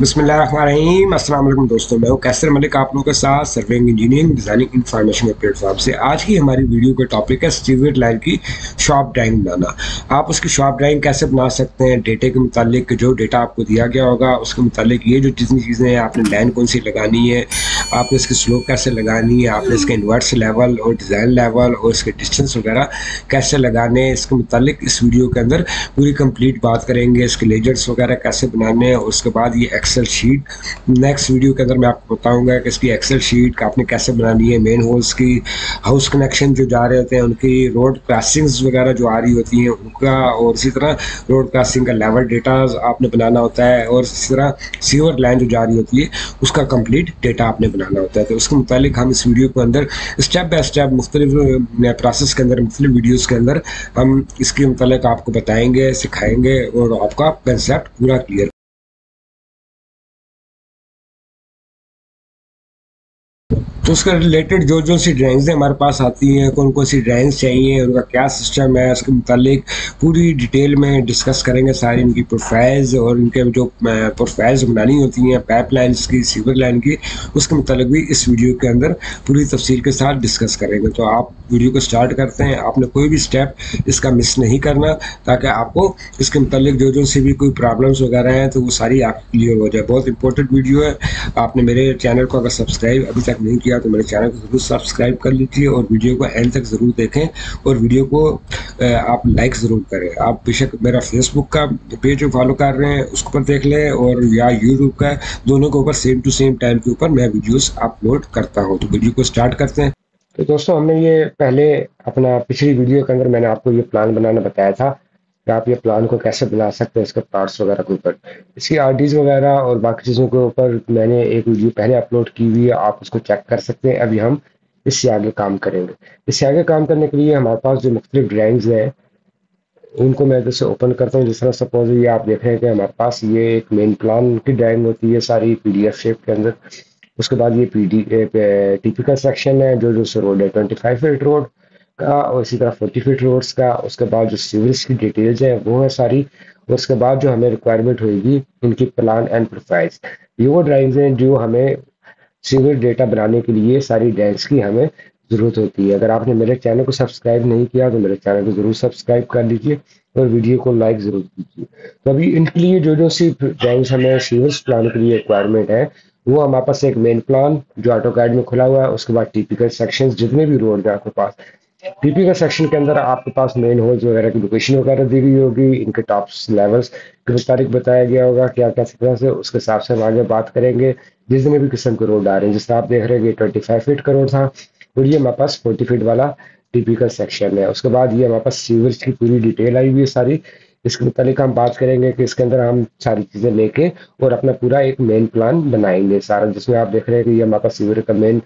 बिस्मिल्लाहिर्रहमानिर्रहीम। अस्सलाम वालेकुम दोस्तों, मैं हूं कैसर मलिक, आप लोगों के साथ सर्वेइंग इंजीनियरिंग डिजाइनिंग इंफॉर्मेशन के प्लेटफॉर्म से। आज की हमारी वीडियो का टॉपिक है स्टीवर्ड लाइन की शॉप ड्राइंग बनाना। आप उसकी शॉप ड्राइंग कैसे बना सकते हैं, डेटे के मुतालिक, जो डेटा आपको दिया गया होगा उसके मुतालिक ये जो जितनी चीज़ें हैं, आपने लाइन कौन सी लगानी है, आपने इसकी स्लोप कैसे लगानी है, आपने इसके इन्वर्स लेवल और डिज़ाइन लेवल और इसके डिस्टेंस वगैरह कैसे लगाने हैं, इसके मुतालिक इस वीडियो के अंदर पूरी कंप्लीट बात करेंगे। इसके लेजर्स वगैरह कैसे बनाने हैं, उसके बाद ये एक्सेल शीट नेक्स्ट वीडियो के अंदर मैं आपको बताऊंगा कि इसकी एक्सेल शीट आपने कैसे बनानी है। मेन होल्स की, हाउस कनेक्शन जो जा रहे होते हैं उनकी, रोड क्रॉसिंग्स वगैरह जो आ रही होती हैं उनका, और इसी तरह रोड क्रॉसिंग का लेवल डेटा आपने बनाना होता है, और इसी तरह सीवर लाइन जो जा रही होती है उसका कंप्लीट डेटा आपने बनाना होता है। तो उसके मुतालिक हम इस वीडियो के अंदर स्टेप बाई स्टेप मुख्तलिफ प्रोसेस के अंदर, मुख्तलिफ वीडियोज़ के अंदर हम इसके मुतालिक आपको बताएँगे, सिखाएँगे और आपका कंसेप्ट पूरा क्लियर। तो उसके रिलेटेड जो जो सी ड्राइंग्स हमारे पास आती हैं, कौन कौन सी ड्राइंग्स चाहिए, उनका क्या सिस्टम है, उसके मुतालिक पूरी डिटेल में डिस्कस करेंगे। सारी इनकी प्रोफाइल्स और इनके जो प्रोफाइल्स बनानी होती हैं पाइप लाइन्स की, सीवर लाइन की, उसके मुतालिक भी इस वीडियो के अंदर पूरी तफसील के साथ डिस्कस करेंगे। तो आप वीडियो को स्टार्ट करते हैं, आपने कोई भी स्टेप इसका मिस नहीं करना, ताकि आपको इसके मुतालिक जो सी भी कोई प्रॉब्लम्स वगैरह हैं तो वो सारी आपको क्लियर हो जाए। बहुत इंपॉर्टेंट वीडियो है। आपने मेरे चैनल को अगर सब्सक्राइब अभी तक नहीं किया तो मेरे चैनल को जरूर सब्सक्राइब कर लीजिए और वीडियो को एंड तक जरूर देखें और वीडियो को आप लाइक ज़रूर करें। आप बेशक मेरा फेसबुक का पेज जो फॉलो कर रहे हैं उसके ऊपर देख लें, और या यूट्यूब का, दोनों के ऊपर सेम टू सेम टाइम के ऊपर मैं वीडियोस अपलोड करता हूं। तो वीडियो को स्टार्ट करते हैं। तो दोस्तों, हमने ये पहले अपना पिछली वीडियो के अंदर मैंने आपको ये प्लान बनाना बताया था कि आप ये प्लान को कैसे बना सकते हैं, इसके पार्ट्स वगैरह के ऊपर, इसकी आरडीज वगैरह और बाकी चीज़ों के ऊपर मैंने एक वीडियो पहले अपलोड की हुई है, आप उसको चेक कर सकते हैं। अभी हम इससे आगे काम करेंगे। इससे आगे काम करने के लिए हमारे पास जो मुख्तलिफ ड्राइंग्स हैं उनको मैं जैसे ओपन करता हूँ, जिस तरह सपोज ये आप देख रहे हैं कि हमारे पास ये एक मेन प्लान की ड्राइंग होती है सारी PDF शेप के अंदर। उसके बाद ये टिपिकल सेक्शन है जो जो रोड है 25 फीट रोड का, और इसी तरह 40 फीट रोड्स का। उसके बाद जो सीवरेज की डिटेल्स हैं वो है सारी, और उसके बाद जो हमें रिक्वायरमेंट होगी इनकी प्लान एंड प्रोफाइल्स, ये वो ड्राइंग्स हैं जो हमें सीवरेज डेटा बनाने के लिए सारी ड्राइंग्स की हमें ज़रूरत होती है। अगर आपने मेरे चैनल को सब्सक्राइब नहीं किया तो मेरे चैनल को ज़रूर सब्सक्राइब कर लीजिए और वीडियो को लाइक ज़रूर कीजिए। तो अभी इनके लिए जो जो सी ड्राइंग्स हमें सीवरेज प्लान के लिए रिक्वायरमेंट है वो हमारे पास एक मेन प्लान जो ऑटोकैड में खुला हुआ है, उसके बाद टिपिकल सेक्शन जितने भी रोड हैं आपके पास, टिपिकल सेक्शन के अंदर आपके पास मेन होल्स वगैरह की लोकेशन वगैरह दी गई होगी, इनके टॉप्स लेवल्स के मुताबिक बताया गया होगा क्या क्या तरह से, उसके हिसाब से हम आगे बात करेंगे। जिसमें भी किस्म के रोड आ रहे हैं, जिससे आप देख रहे हैं कि 25 फीट का रोड था और ये हमारे पास 40 फीट वाला टिपिकल सेक्शन है। उसके बाद ये हमारे पास सीवरेज की पूरी डिटेल आई हुई है सारी, इसके मुताबिक हम बात करेंगे कि इसके अंदर हम सारी चीज़ें लेके और अपना पूरा एक मेन प्लान बनाएंगे सारा, जिसमें आप देख रहे हैं कि ये हमारा सीवरेज का मेन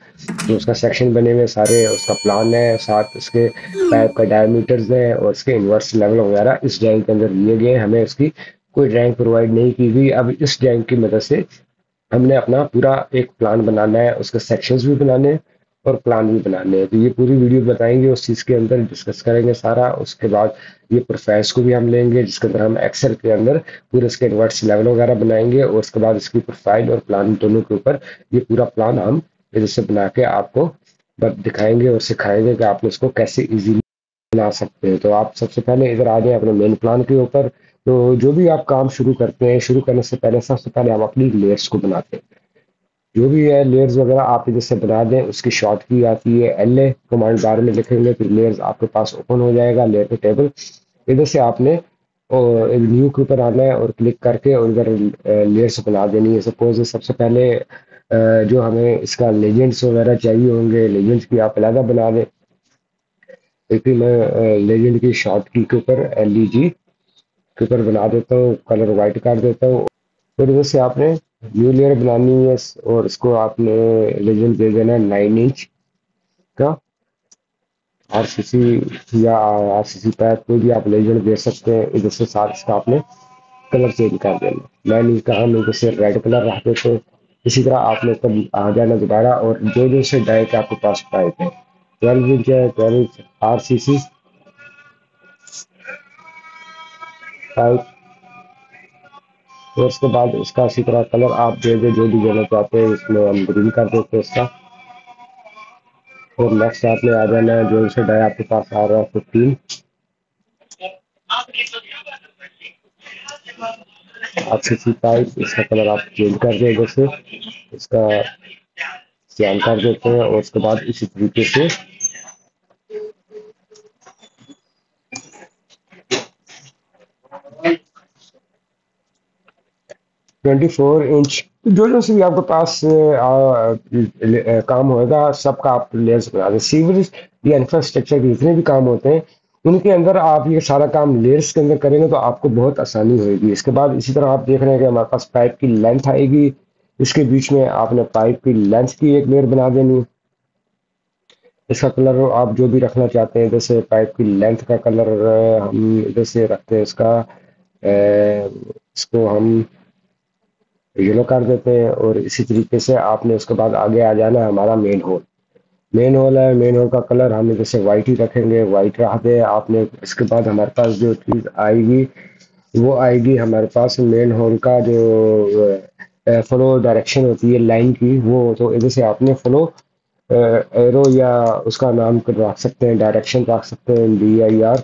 जो उसका सेक्शन बने हुए सारे, उसका प्लान है, साथ इसके पाइप का डायमीटर्स है और इसके इन्वर्स लेवल वगैरह इस ड्राइंग के अंदर लिए गए। हमें इसकी कोई ड्राइंग प्रोवाइड नहीं की गई। अब इस ड्राइंग की मदद से हमने अपना पूरा एक प्लान बनाना है, उसके सेक्शंस भी बनाने हैं और प्लान भी बनाने हैं। तो ये पूरी वीडियो बताएंगे, उस चीज़ के अंदर डिस्कस करेंगे सारा। उसके बाद ये प्रोफाइल्स को भी हम लेंगे, जिसके अंदर हम एक्सेल के अंदर पूरे इसके इन्वर्स लेवल वगैरह बनाएंगे, और उसके बाद इसकी प्रोफाइल और प्लान दोनों के ऊपर ये पूरा प्लान हम जैसे बना के आपको दिखाएंगे और सिखाएंगे कि आप इसको कैसे ईजीली बना सकते हैं। तो आप सबसे पहले इधर आ जाए अपने मेन प्लान के ऊपर। तो जो भी आप काम शुरू करते हैं, शुरू करने से पहले सबसे पहले आप अपनी लेयर्स को बनाते हैं, जो भी है लेयर्स वगैरह आप इधर से बना दें। उसकी शॉर्ट की आती है LA, कमांड बार में लिखेंगे फिर लेयर्स आपके पास ओपन हो जाएगा, लेयर पे टेबल। इधर से आपने और न्यू के ऊपर आना है और क्लिक करके और इधर लेयर्स बना देनी है। सपोज सबसे पहले जो हमें इसका लेजेंड्स वगैरह चाहिए होंगे, लेजेंड्स की आप अलहदा बना दें। देखिए मैं लेजेंड की शॉर्ट की के ऊपर LEG के ऊपर बना देता हूँ, कलर वाइट कर देता हूँ, और इधर से आपने न्यू लेयर बनानी है और इसको आपने लेजेंड दे देना 9 इंच का RCC या RCC पैक, कोई भी आप लेजेंड दे सकते हैं। इधर से साथ इसका आपने कलर चेंज कर देना, 9 इंच का हम इधर से रेड कलर रखते थे। इसी तरह आपने कभी आ जाना दोबारा, और जो जो से डाई के आपके पास पाए थे 12 इंच है, 12 इंच RCC पाइप और उसके बाद उसका इसी तरह कलर आप भेजें जो भी देना चाहते हैं, इसमें हम ग्रीन कर देते हैं इसका। और नेक्स्ट आपने आ जाना है जो इसे डाई आपके पास आ रहा है 15। अच्छी सी टाइप इसका कलर आप चेंज कर दें, जैसे इसका चेंज कर देते हैं। और उसके बाद इसी तरीके से ट्वेंटी 4 इंच जो भी आपके पास काम होगा सबका आप लेयर्स बना दें। सीवरेज या इंफ्रास्ट्रक्चर के जितने भी काम होते हैं उनके अंदर आप ये सारा काम लेयर्स के अंदर करेंगे तो आपको बहुत आसानी होगी। इसके बाद इसी तरह आप देख रहे हैं कि हमारे पास पाइप की लेंथ आएगी, इसके बीच में आपने पाइप की लेंथ की एक लेयर बना देनी। इसका कलर आप जो भी रखना चाहते हैं, जैसे पाइप की लेंथ का कलर हम जैसे रखते हैं इसका इसको हम येलो कर देते हैं। और इसी तरीके से आपने उसके बाद आगे आ जाना है हमारा मेन होल। मेन होल है, मेन होल का कलर हम जैसे वाइट ही रखेंगे, वाइट रखते हैं आपने। इसके बाद हमारे पास जो चीज़ आएगी वो आएगी हमारे पास मेन होल का जो फ्लो डायरेक्शन होती है लाइन की, वो तो इधर से आपने फ्लो एरो या उसका नाम रख सकते हैं, डायरेक्शन रख सकते हैं DIR।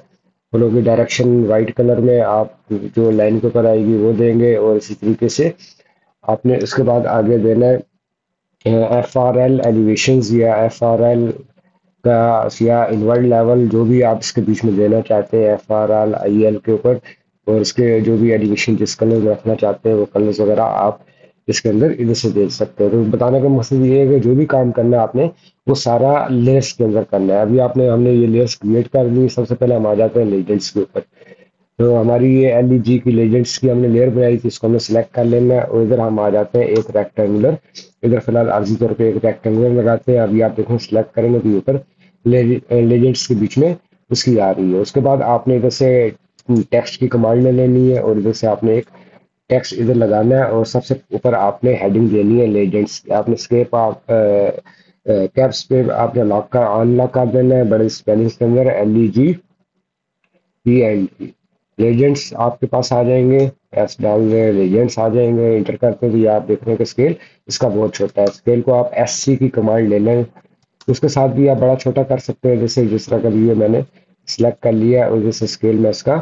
फ्लो की डायरेक्शन वाइट कलर में आप जो लाइन के ऊपर आएगी वो देंगे। और इसी तरीके से आपने उसके बाद आगे देना है FRL एलिवेशंस या FRL का या इनवर्ड लेवल, जो भी आप इसके बीच में देना चाहते हैं FRL IL के ऊपर। और इसके जो भी एलिवेशन जिस कलर में रखना चाहते हैं वो कलर्स वगैरह आप इसके अंदर इधर से दे सकते हैं। तो बताने का मकसद ये है कि जो भी काम करना है आपने वो सारा लेयर्स के अंदर करना है। अभी आपने हमने ये लेयर्स क्रिएट कर दी। सबसे पहले हम आ जाते हैं लेजेंड्स के ऊपर। तो हमारी ये LEG की लेजेंड्स की हमने लेयर बनाई थी, इसको हमने सेलेक्ट कर लेना है। और इधर हम आ जाते हैं एक रेक्टेंगुलर, इधर फिलहाल आर्जी तौर पे एक रेक्टेंगुलर लगाते हैं। अभी आप देखो सेलेक्ट करेंगे तो ऊपर लेजेंड्स के बीच में उसकी आ रही है। उसके बाद आपने इधर से टेक्स्ट की कमांड ले लेनी है और इधर से आपने एक टेक्स्ट इधर लगाना है। और सबसे ऊपर आपने हेडिंग देनी है लेजेंड्स। आपने स्केप आप कैप्स पे आपने लॉक का अनलॉक कर देना है बड़े स्पेलिंग के अंदर LEGEND। लेजेंड्स आपके पास आ जाएंगे, एस डाल दें, लेजेंड्स आ जाएंगे। इंटर करते हुए आप देख रहे हैं कि स्केल इसका बहुत छोटा है। स्केल को आप SC की कमांड ले लें, उसके साथ भी आप बड़ा छोटा कर सकते हैं। जैसे जिस तरह का भी मैंने सिलेक्ट कर लिया और जैसे स्केल में इसका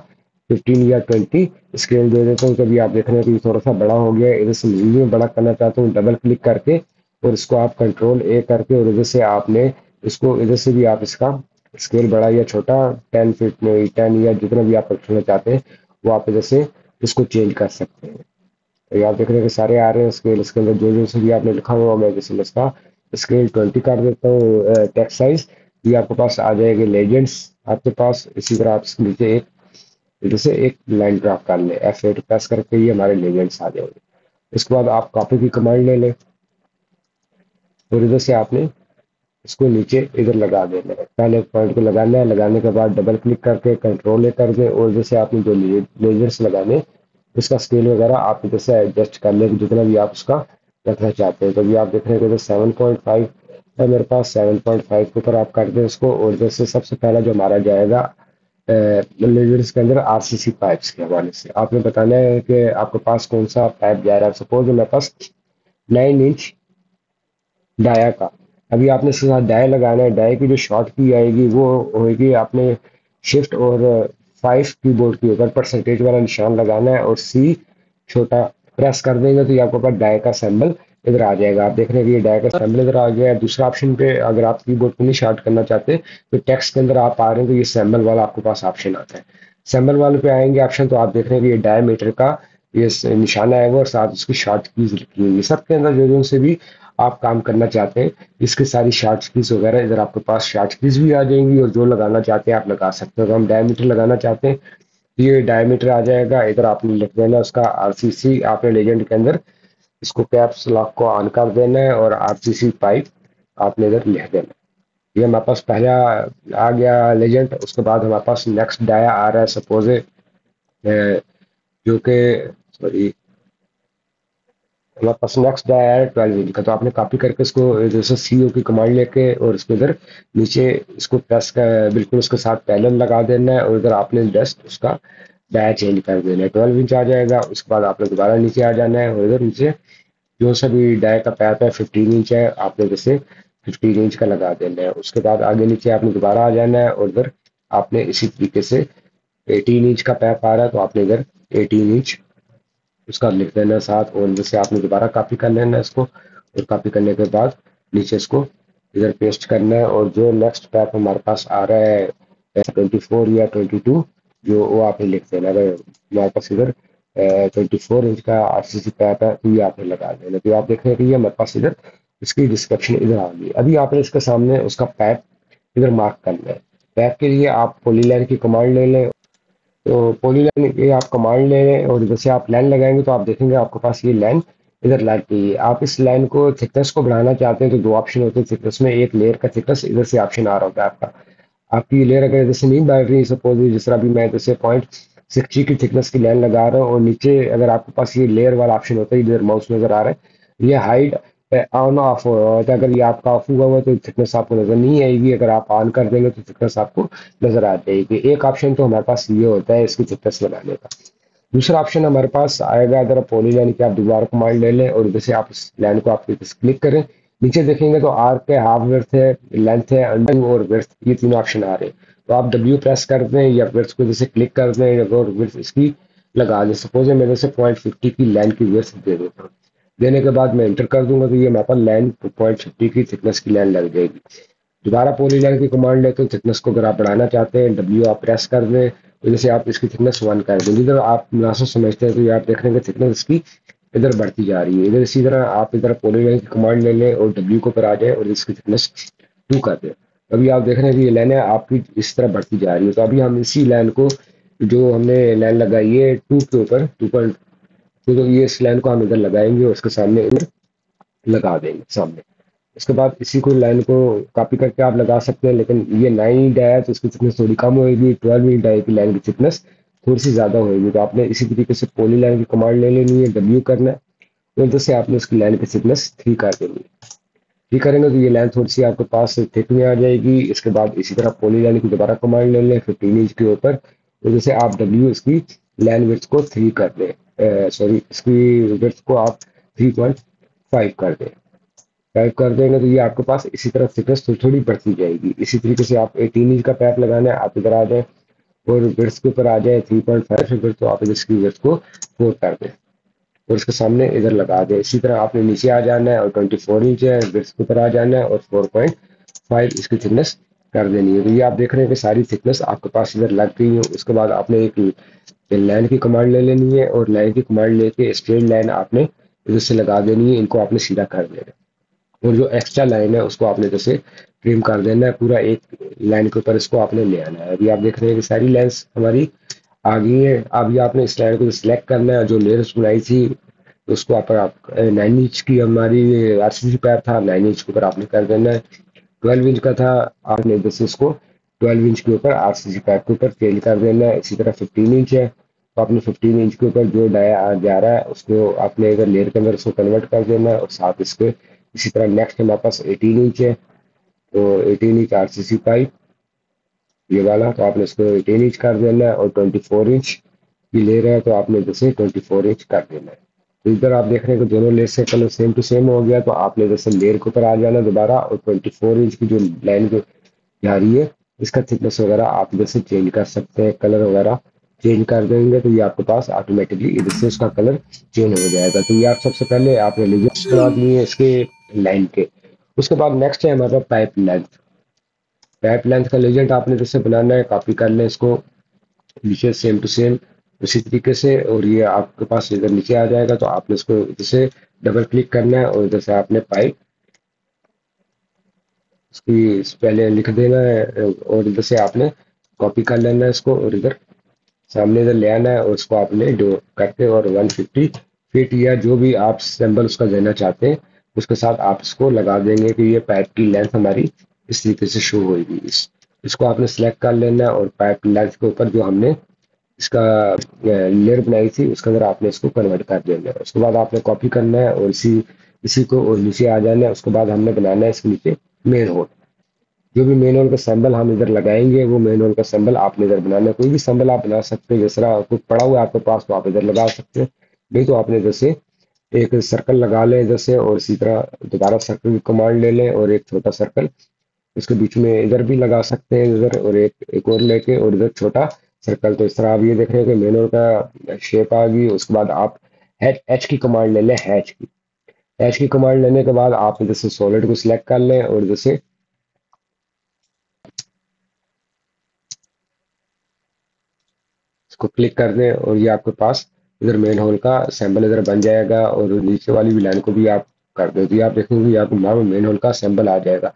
15 या 20 स्केल दे देता हूँ। कभी आप देख रहे हैं कि थोड़ा सा बड़ा हो गया। इधर से में बड़ा करना चाहता हूँ, डबल क्लिक करके और इसको आप Ctrl A करके और इधर से आपने इसको इधर से भी आप इसका स्केल बड़ा या छोटा 10 या जितना भी आप रखना चाहते हैं वो आप इधर से इसको चेंज कर सकते हैं। तो आप देख रहे हैं कि सारे आ रहे हैं स्केल। इसके अंदर जो जो से भी आपने लिखा हुआ मैं जैसे इसका स्केल 20 कर देता हूँ। टेक्स्ट साइज ये आपके पास आ जाएगी लेजेंड्स आपके पास। इसी तरह आप इसके नीचे एक इधर से एक लाइन ड्रॉप कर लें, F8 प्रेस करके ये हमारे लेजेंड्स आ जाएंगे। इसके बाद आप कॉपी की कमांड ले लें और इधर से आपने इसको नीचे इधर लगा देना है। पहले पॉइंट को लगाना है, लगाने के बाद डबल क्लिक करके Ctrl A कर दें और जैसे आपने जो लेजर्स लगाने उसका स्केल वगैरह आप इधर से एडजस्ट कर लें जितना भी आप उसका रखना चाहते हैं। तो भी आप देख रहे हैं इधर 7.5 है मेरे पास, 7.5 के ऊपर आप कर दें उसको। और जैसे सबसे पहला जो हमारा जाएगा लेजर्स के अंदर RCC पाइप्स के हवाले से आपने बताना है कि आपके पास कौन सा पाइप जा रहा है। सपोज मेरे पास 9 इंच डाया का, अभी आपने इसके साथ डाई लगाना है। डाई की जो शॉर्ट की आएगी वो होगी आपने शिफ्ट और 5 कीबोर्ड के ऊपर परसेंटेज वाला निशान लगाना है और C छोटा प्रेस कर देंगे तो ये आपके पास डाई का सैम्बल इधर आ जाएगा। आप देख रहे हैं कि ये डाई का सैम्बल इधर आ गया है। दूसरा ऑप्शन पे अगर आप कीबोर्ड को नहीं शॉर्ट करना चाहते तो टेक्स्ट के अंदर आप आ रहे हैं तो ये सैम्बल वाला आपके पास ऑप्शन आता है। सैम्बल वाले पे आएंगे ऑप्शन तो आप देख रहे हैं कि ये डायमीटर का ये निशान आएगा और साथ उसकी शॉर्ट कीज लिखी हुई है। सबके अंदर जो जो से भी आप काम करना चाहते हैं इसकी सारी शार्ट कीज वगैरह इधर आपके पास शार्ट कीज भी आ जाएंगी और जो लगाना चाहते हैं आप लगा सकते हो। तो हम डायमीटर लगाना चाहते हैं ये डायमीटर आ जाएगा। इधर आपने लिख देना उसका RCC, आपने लेजेंड के अंदर इसको कैप्स लॉक को ऑन कर देना है और RCC पाइप आपने इधर लिख देना। ये हमारे पास पहला आ गया लेजेंड। उसके बाद हमारे पास नेक्स्ट डाया आ रहा है सपोज जो कि हमारे पास नेक्स्ट डाया है 12 इंच का। तो आपने कॉपी करके इसको जैसे CO की कमांड लेके और इसको इधर नीचे इसको प्रेस कर बिल्कुल उसके साथ पैरेलल लगा देना है और इधर आपने जस्ट उसका डाया चेंज कर देना है, 12 इंच आ जाएगा। उसके बाद आपने दोबारा नीचे आ जाना है और इधर नीचे जो सभी डाया का पैप है 15 इंच है, आपने जैसे 15 इंच का लगा देना है। उसके बाद आगे नीचे आपने दोबारा आ जाना है और इधर आपने इसी तरीके से 18 इंच का पैप आ रहा है तो आपने इधर 18 इंच उसका लिख देना है साथ, और इधर से आपने दोबारा कॉपी कर लेना है इसको, और कॉपी करने के बाद नीचे इसको इधर पेस्ट करना है। और जो नेक्स्ट पैप हमारे पास आ रहा है 24 या 22 जो वो आपने लिख देना। अगर हमारे पास इधर 24 इंच का आरसीसी पैप है तो ये आपने लगा देना। तो आप देख रहे हैं कि ये हमारे पास इधर इसकी डिस्क्रिप्शन इधर आ गई। अभी आपने इसके सामने उसका पैप इधर मार्क करना है। पैप के लिए आप पॉलीलाइन की कमांड ले लें, तो पॉलीलाइन की आप कमांड ले लें और इधर से आप लाइन लगाएंगे तो आप देखेंगे आपके पास ये लाइन इधर लग गई। आप इस लाइन को थिकनेस को बढ़ाना चाहते हैं तो दो ऑप्शन होते हैं थिकनेस में, एक लेयर का थिकनेस इधर से ऑप्शन आ रहा होता है आपका। आपकी लेयर अगर इधर से नहीं बढ़ रही, सपोज जिस तरह भी मैं जैसे 0.60 की थिकनेस की लाइन लगा रहा हूँ और नीचे अगर आपके पास ये लेयर वाला ऑप्शन होता है इधर माउस नजर आ रहा है, ये हाइड ऑन ऑफ हो रहा होता है। अगर ये आपका ऑफ हुआ हुआ तो थिकनेस आपको नजर नहीं आएगी, अगर आप ऑन कर देंगे तो थिकनेस आपको नजर आ जाएगी। एक ऑप्शन तो हमारे पास ये होता है इसकी थिकनेस लगाने का। दूसरा ऑप्शन हमारे पास आएगा इधर पॉली लाइन की आप दोबारा कमांड ले लें और इधर से आप इस लाइन को आप क्लिक करें, नीचे देखेंगे तो आर्क के हाफ विड्थ है, लेंथ है, अंडर और विड्थ, ये तीनों ऑप्शन आ रहे हैं। तो आप W प्रेस कर दें या विड्थ को जैसे क्लिक कर दें और विड्थ इसकी लगा दें। सपोज मैं जैसे 0.50 की लाइन की विड्थ दे देता हूँ, देने के बाद मैं एंटर कर दूंगा तो ये हमारे पास लाइन 0.50 की थिकनेस की लाइन लग जाएगी। दोबारा पॉली लाइन की कमांड लेते हैं, थिकनेस को अगर आप बढ़ाना चाहते हैं W आप प्रेस कर दें, जैसे आप इसकी थिकनेस 1 कर देंगे। इधर आप मुनासिब समझते हैं तो ये आप देख रहे हैं कि थिकनेस इसकी इधर बढ़ती जा रही है। इधर इसी तरह आप इधर पॉलीलाइन की कमांड ले लें और W को पर आ जाए और इसकी थिकनेस 2 कर दें। अभी आप देख रहे हैं कि ये लाइन आपकी इस तरह बढ़ती जा रही है। तो अभी हम इसी लाइन को जो हमने लाइन लगाई है 2 के ऊपर 2.2 तो ये इस लाइन को हम इधर लगाएंगे और उसके सामने इधर लगा देंगे सामने। उसके बाद इसी को लाइन को कॉपी करके आप लगा सकते हैं, लेकिन ये 9 है तो इसकी थिकनेस थोड़ी कम होगी, 12 डाई की लाइन की थिकनेस थोड़ी सी ज़्यादा होगी। तो आपने इसी तरीके से पॉली लाइन की कमांड ले लेनी है, W करना है और इधर से आपने उसकी लाइन की थिकनेस 3 कर देनी है। 3 करेंगे तो ये लाइन थोड़ी सी आपके पास थिक में आ जाएगी। इसके बाद इसी तरह पॉली लाइन की दोबारा कमांड ले लें 15 इंच के ऊपर, इधर से आप W इसकी लाइन विड्थ को 3 कर दें, सॉरी इसकी विड्थ को आप 3.5 कर दें। टाइप कर देंगे तो ये आपके पास इसी तरह थिकनेस थोड़ी बढ़ती जाएगी। इसी तरीके से आप 18 इंच का पैप लगाना है, आप इधर आ जाए और विड्थ के ऊपर आ जाए 3.5 तो आप इसकी विड्थ को 4 कर दें और इसके सामने इधर लगा दें। इसी तरह आपने नीचे आ जाना है और 24 इंच है, विड्थ के ऊपर आ जाना है और 4.5 इसकी थिकनेस कर देनी है। तो ये आप देख रहे हैं कि सारी थिकनेस आपके पास इधर लग गई है। उसके बाद आपने एक लाइन की कमांड ले लेनी है और लाइन की कमांड लेके स्ट्रेट लाइन आपने इधर से लगा देनी है, इनको आपने सीधा कर देना और जो एक्स्ट्रा लाइन है उसको आपने जैसे ट्रिम कर देना है, पूरा एक लाइन के ऊपर इसको आपने ले आना है। अभी आप देख रहे हैं कि सारी लाइन्स हमारी आ गई है। अभी आपने इस लाइन को सिलेक्ट करना है, जो लेयर्स बनाई थी उसको आप 9 इंच की हमारी आरसीसी पैप था 9 इंच के ऊपर आपने कर देना है, 12 इंच का था आपने जैसे इसको 12 इंच के ऊपर आरसीसी पैप के ऊपर चेंज कर देना है। इसी तरह 15 इंच है तो आपने 15 इंच के ऊपर जो डाया जा रहा है उसको आपने अगर लेयर के अंदर उसको कन्वर्ट कर देना है और साथ इसके इसी तरह नेक्स्ट हमारे पास 18 इंच है तो 18 इंच आरसीसी पाइप ये वाला तो आपने इसको 18 इंच कर देना है और 24 इंच ये ले रहा है तो आपने जैसे 24 इंच कर देना है। तो इधर आप देख रहे हैं कि दोनों लेयर से कलर सेम टू सेम हो गया। तो आपने जैसे लेयर के ऊपर आ जाना दोबारा और 24 इंच की जो लाइन जो जा रही है इसका थिकनेस वगैरह आप जैसे चेंज कर सकते हैं, कलर वगैरह चेंज कर देंगे तो ये आपके पास ऑटोमेटिकली इधर से उसका कलर चेंज हो जाएगा। तो ये आप सबसे पहले आपने लेजर्स बना दिए हैं इसके लाइन के। उसके बाद नेक्स्ट है हमारा पाइप लेंथ। पाइप लेंथ का लेजेंट आपने जैसे बनाना है, कॉपी कर लें इसको नीचे सेम टू सेम उसी तरीके से और ये आपके पास इधर नीचे आ जाएगा। तो आपने इसको इधर से डबल क्लिक करना है और इधर से आपने पाइप इसकी पहले लिख देना है और इधर से आपने कॉपी कर लेना है इसको और इधर सामने इधर ले आना है और उसको आपने डो करके और 150 फीट या जो भी आप सैम्पल उसका देना चाहते हैं उसके साथ आप इसको लगा देंगे कि ये पाइप की लेंथ हमारी इस तरीके से शो होगी। इसको आपने सेलेक्ट कर लेना है और पाइप लेंथ के ऊपर जो हमने इसका लेयर बनाई थी उसके अंदर आपने इसको कन्वर्ट कर देना है। उसके बाद आपने कॉपी करना है और इसी को और नीचे आ जाना है। उसके बाद हमने बनाना है इसके नीचे मेन होल। जो भी मेन होल का सैम्पल हम इधर लगाएंगे वो मेन होल का सैम्पल आपने इधर बनाना, कोई भी सैम्पल आप बना सकते हो, जैसा कुछ पड़ा हुआ है आपके पास तो आप इधर लगा सकते हो। नहीं तो आपने इधर से एक सर्कल लगा लें इधर से, और इसी तरह दोबारा सर्कल कमांड ले लें और एक छोटा सर्कल उसके बीच में इधर भी लगा सकते हैं इधर, और एक और लेके और इधर छोटा सर्कल। तो इस तरह आप ये देख रहे हो कि मेन होल का शेप आ गई। उसके बाद आप एच की कमांड ले लें, एच की कमांड लेने के बाद आप इधर से सॉलिड को सिलेक्ट कर लें और इधर से इसको क्लिक कर दें, और ये आपके पास इधर मेन होल का सैंपल इधर बन जाएगा। और नीचे वाली भी लाइन को भी आप कर दो, तो आप देखेंगे आपको मेन होल का सैंपल आ जाएगा।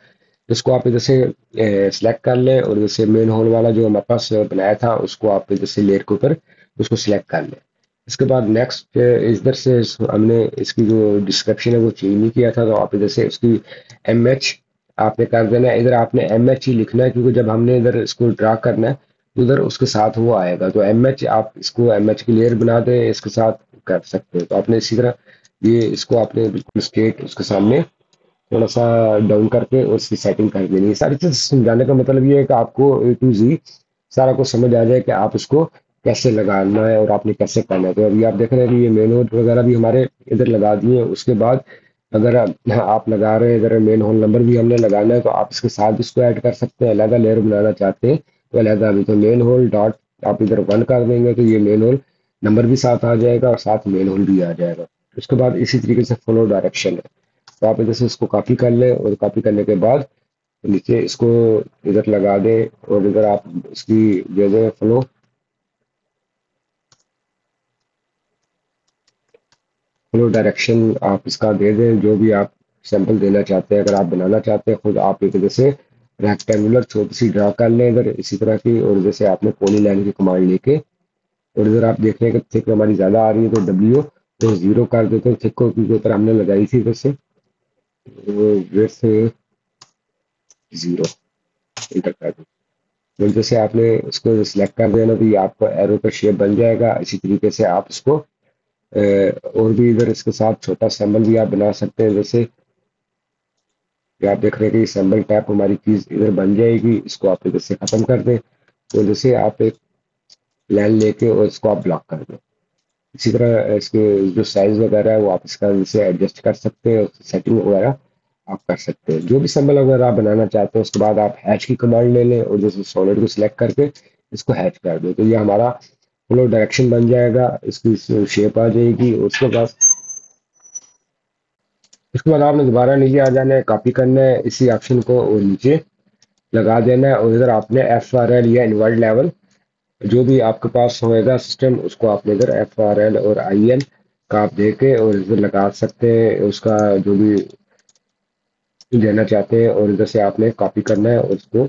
इसको आप इधर से सिलेक्ट कर लें और इधर से मेन होल वाला जो हमारे पास बनाया था उसको आप इधर से लेयर के ऊपर उसको सिलेक्ट कर लें। इसके बाद नेक्स्ट इधर से हमने इसकी जो डिस्क्रिप्शन है वो चेंज नहीं किया था, तो आप इधर से उसकी एमएच आपने कर देना। इधर आपने एमएच ही लिखना है क्योंकि जब हमने इधर इसको ड्रा करना है तो उधर उसके साथ वो आएगा। तो एमएच आप इसको एमएच की लेयर बना दें, इसके साथ कर सकते हो। तो आपने इसी तरह ये इसको आपने बिल्कुल स्ट्रेट उसके सामने थोड़ा सा डाउन करके उसकी सेटिंग कर देनी है। सारी चीज़ समझाने का मतलब ये है कि आपको A to Z सारा कुछ समझ आ जाए कि आप उसको कैसे लगाना है और आपने कैसे करना है। तो अभी आप देख रहे हैं कि ये मेन होल वगैरह भी हमारे इधर लगा दिए। उसके बाद अगर आप लगा रहे हैं इधर मेन होल नंबर भी हमने लगाना है, तो आप इसके साथ इसको ऐड कर सकते हैं। अलहदा लेयर बनाना चाहते हैं तो अलहदा भी, तो मेन होल डॉट आप इधर 1 कर देंगे तो ये मेन होल नंबर भी साथ आ जाएगा और साथ मेन होल भी आ जाएगा। उसके बाद इसी तरीके से फॉलो डायरेक्शन है, तो आप इधर से इसको कॉपी कर लें और कॉपी करने के बाद नीचे इसको इधर लगा दें और इधर आप इसकी जगह फ्लो डायरेक्शन आप इसका दे दें जो भी आप सैंपल देना चाहते हैं। अगर आप बनाना चाहते हैं खुद आप एक जैसे रेक्टेंगुलर छोटी सी ड्रा कर लें इधर इसी तरह की, और जैसे आपने पॉली लाइन की कमांड लेके और इधर आप देख रहे हैं कि थिक हमारी ज़्यादा आ रही है तो W 0 कर देते हैं थिक को, क्योंकि उधर हमने लगाई थी इधर से जीरो इंटर कर दें। तो जैसे आपने इसको सिलेक्ट कर देना तो ये आपका एरो का शेप बन जाएगा। इसी तरीके से आप इसको और भी इधर इसके साथ छोटा सैम्पल भी आप बना सकते हैं। जैसे आप देख रहे हैं कि सैम्पल टैप हमारी चीज इधर बन जाएगी। इसको आप इधर से खत्म कर दें और जैसे आप एक लाइन लेके और इसको आप ब्लॉक कर दें। इसी तरह इसके जो साइज वगैरह है वो आप इसका जैसे एडजस्ट कर सकते हैं, सेटिंग वगैरह आप कर सकते हैं जो भी सैम्पल अगर आप बनाना चाहते हैं। उसके बाद आप हैच की कमांड ले लें और जैसे सॉलिड को सिलेक्ट करके इसको हैच कर दें, तो ये हमारा फ्लो डायरेक्शन बन जाएगा, इसकी शेप आ जाएगी। उसके बाद आपने दोबारा नीचे आ जाना है, कॉपी करना है इसी ऑप्शन को और नीचे लगा देना है और इधर आपने FRL या इनवर्ट लेवल जो भी आपके पास होएगा सिस्टम उसको आपने इधर FRL और IL का आप दे के और इधर लगा सकते हैं उसका जो भी देना चाहते हैं। और इधर से आपने कॉपी करना है और उसको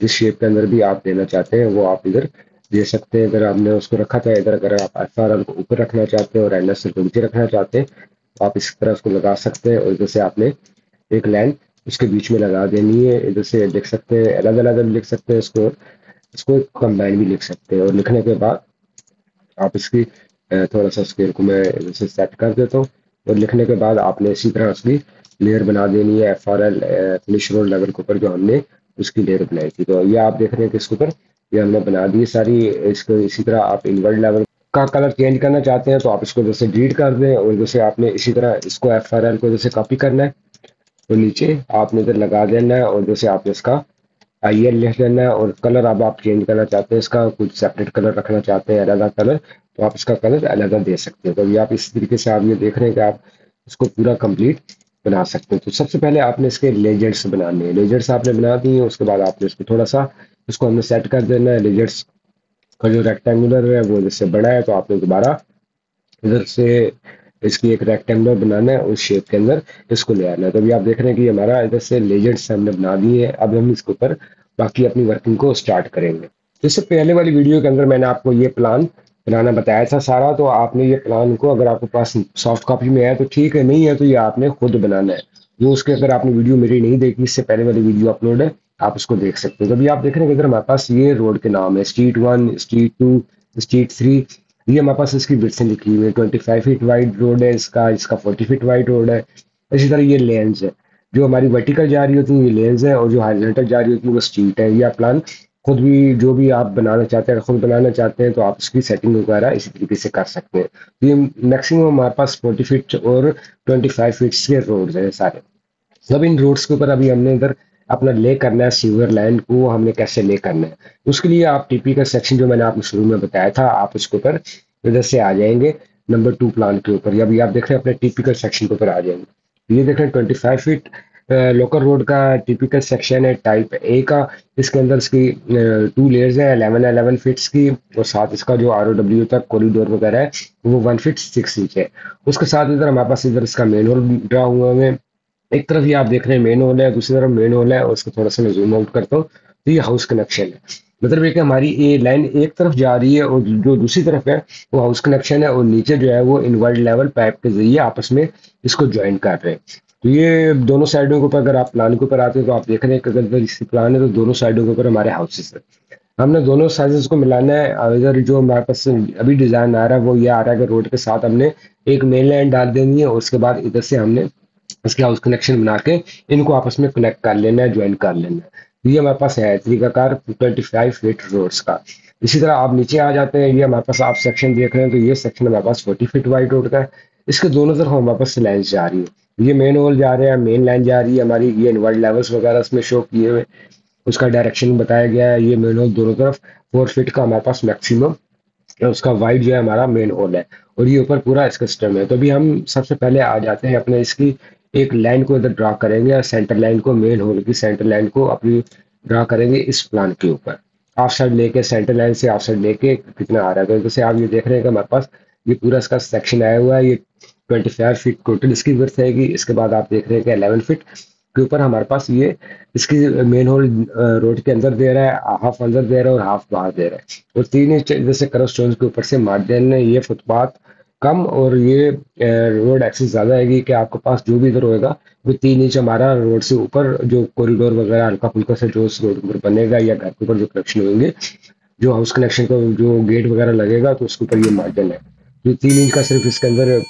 जिस शेप के अंदर भी आप देना चाहते हैं वो आप इधर दे सकते हैं। अगर आपने उसको रखा था इधर, अगर आप FRL को ऊपर रखना चाहते हैं और LS को नीचे रखना चाहते हैं तो आप इस तरह उसको लगा सकते हैं। और इधर से आपने एक लाइन उसके बीच में लगा देनी है। इधर से लिख सकते हैं, अलग अलग भी लिख सकते हैं, इसको कंबाइन भी लिख सकते हैं। और लिखने के बाद आप इसकी थोड़ा सा स्केल को मैं इधर से सेट कर देता हूँ और लिखने के बाद आपने इसी तरह उसकी लेयर बना देनी है FRL फिनिश रोल लेवल के ऊपर जो हमने उसकी लेयर बनाई थी। तो ये आप देख रहे हैं कि इसके ऊपर ये हमने बना दी सारी इसको। इसी तरह आप इनवर्ट लेवल का कलर चेंज करना चाहते हैं तो आप इसको जैसे डिलीट कर दें और जैसे आपने इसी तरह इसको FRL को जैसे कॉपी करना है और नीचे आपने इधर लगा देना है और जैसे आपने इसका IL लिख देना है। और कलर अब आप चेंज करना चाहते हैं, इसका कुछ सेपरेट कलर रखना चाहते हैं अलग कलर, तो आप इसका कलर अलग दे सकते हैं। तो ये आप इसी तरीके से आप ये देख रहे हैं कि आप इसको पूरा कंप्लीट बना सकते हैं। तो सबसे पहले आपने इसके लेजेंड्स बनाने हैं, लेजेंड्स आपने बना दी है। उसके बाद आपने इसको थोड़ा सा इसको हमने सेट कर देना है। लेजेंड्स का जो रेक्टेंगुलर है वो जैसे बड़ा है तो आपने दोबारा इधर से इसकी एक रेक्टेंगुलर बनाना है उस शेप के अंदर इसको ले आना है। तो अभी आप देख रहे हैं कि हमारा इधर से लेजेंड्स हमने बना दी है। अब हम इसके ऊपर बाकी अपनी वर्किंग को स्टार्ट करेंगे। जैसे पहले वाली वीडियो के अंदर मैंने आपको ये प्लान बनाना बताया था सारा, तो आपने ये प्लान को अगर आपके पास सॉफ्ट कॉपी में है तो ठीक है, नहीं है तो ये आपने खुद बनाना है। वो उसके अगर आपने वीडियो मेरी नहीं देखी, इससे पहले वाली वीडियो अपलोड है, आप उसको देख सकते हो। तो अभी आप देख रहे हैं इधर हमारे पास ये रोड के नाम है स्ट्रीट 1, स्ट्रीट 2, स्ट्रीट 3। ये हमारे पास इसकी विड्थ लिखी हुई है, 25 फीट वाइड रोड है इसका 40 फीट वाइड रोड है। इसी तरह ये लेंस है। जो हमारी वर्टिकल जा रही होती है ये लेंस है, और जो हॉरिजॉन्टल जा रही होती है वो स्ट्रीट है। या प्लान खुद भी जो भी आप बनाना चाहते हैं, खुद बनाना चाहते हैं तो आप उसकी सेटिंग वगैरह इसी तरीके से कर सकते हैं। तो ये मैक्सिमम हमारे पास 40 फीट और 25 फीट के रोड्स हैं सारे। सब इन रोड्स के ऊपर अभी हमने इधर अपना ले करना है, सीवर लाइन को हमने कैसे ले करना है उसके लिए आप टीपी का सेक्शन जो मैंने आपको शुरू में बताया था, आप उसके ऊपर इधर से आ जाएंगे नंबर 2 प्लान के ऊपर। अभी आप देख रहे हैं अपने टिपिकल सेक्शन के ऊपर आ जाएंगे। ये देख रहे हैं 25 फीट लोकल रोड का टिपिकल सेक्शन है टाइप ए का। इसके अंदर इसकी 2 लेयर्स है 11 फीट्स की, और साथ इसका जो ROW तक कॉरिडोर वगैरह है वो 1 फीट 6 इंच है। उसके साथ इधर हमारे पास इधर इसका मेन होल ड्रा हुआ है। एक तरफ ये आप देख रहे हैं मेन होल है, दूसरी तरफ मेन होल है, और उसको थोड़ा सा मैं जूम आउट करता हूँ तो ये हाउस कनेक्शन है। मतलब ये कि हमारी ये लाइन एक तरफ जा रही है और जो दूसरी तरफ है वो हाउस कनेक्शन है, और नीचे जो है वो इनवर्ड लेवल पाइप के जरिए आपस में इसको ज्वाइन कर रहे हैं। तो ये दोनों साइडों के ऊपर अगर आप प्लान के ऊपर आते हैं तो आप देख रहे हैं कि अगर इसी प्लान है तो दोनों साइडों के ऊपर हमारे हाउसेस है। हमने दोनों साइजेस को मिलाना है। इधर जो हमारे पास अभी डिज़ाइन आ रहा है वो ये आ रहा है कि रोड के साथ हमने एक मेन लाइन डाल देनी है, और उसके बाद इधर से हमने इसके हाउस कनेक्शन बना के इनको आपस में कनेक्ट कर लेना है, ज्वाइन कर लेना है। ये हमारे पास है तरीकाकार 25 फीट रोड्स का। इसी तरह आप नीचे आ जाते हैं, ये हमारे पास आप सेक्शन देख रहे हैं तो ये सेक्शन हमारे पास 40 फीट वाइड रोड का है। इसके दोनों तरफ हमारे पास लाइन जा रही है, ये मेन होल जा रहा है, मेन लाइन जा रही है हमारी, ये इनवर्ड लेवल्स वगैरह इसमें शो किए हुए, उसका डायरेक्शन बताया गया है। ये मेन होल दोनों तरफ 4 फीट का हमारे पास मैक्सिमम उसका वाइड जो है हमारा मेन होल है, और ये ऊपर पूरा इसका सिस्टम है। तो अभी हम सबसे पहले आ जाते हैं अपने इसकी एक लाइन को इधर ड्रा करेंगे, सेंटर लाइन को, मेन होल की सेंटर लाइन को अपनी ड्रा करेंगे इस प्लान के ऊपर। ऑफ साइड लेके सेंटर लाइन से ऑफ साइड लेके कितना आ रहा है, तो जैसे आप ये देख रहे हैं कि हमारे पास ये पूरा इसका सेक्शन आया हुआ है। ये 25 फीट टोटल इसकी विड्थ आएगी। इसके बाद आप देख रहे हैं कि 11 फीट के ऊपर हमारे पास ये इसकी मेन होल रोड के अंदर दे रहा है, हाफ अंदर दे रहा है और हाफ बाहर दे रहा है, और 3 इंच जैसे क्रॉसस्टोन के ऊपर से मार्जिन है। ये फुटपाथ कम और ये रोड एक्सेस ज़्यादा आएगी कि आपके पास जो भी इधर होएगा वो 3 इंच हमारा रोड से ऊपर जो कॉरिडोर वगैरह हल्का फुल्का से जो उस रोड पर बनेगा, या घर के ऊपर जो कनेक्शन होंगे, जो हाउस कनेक्शन का जो गेट वगैरह लगेगा तो उसके ऊपर ये मार्जिन है। जो 3 इंच का सिर्फ इसके अंदर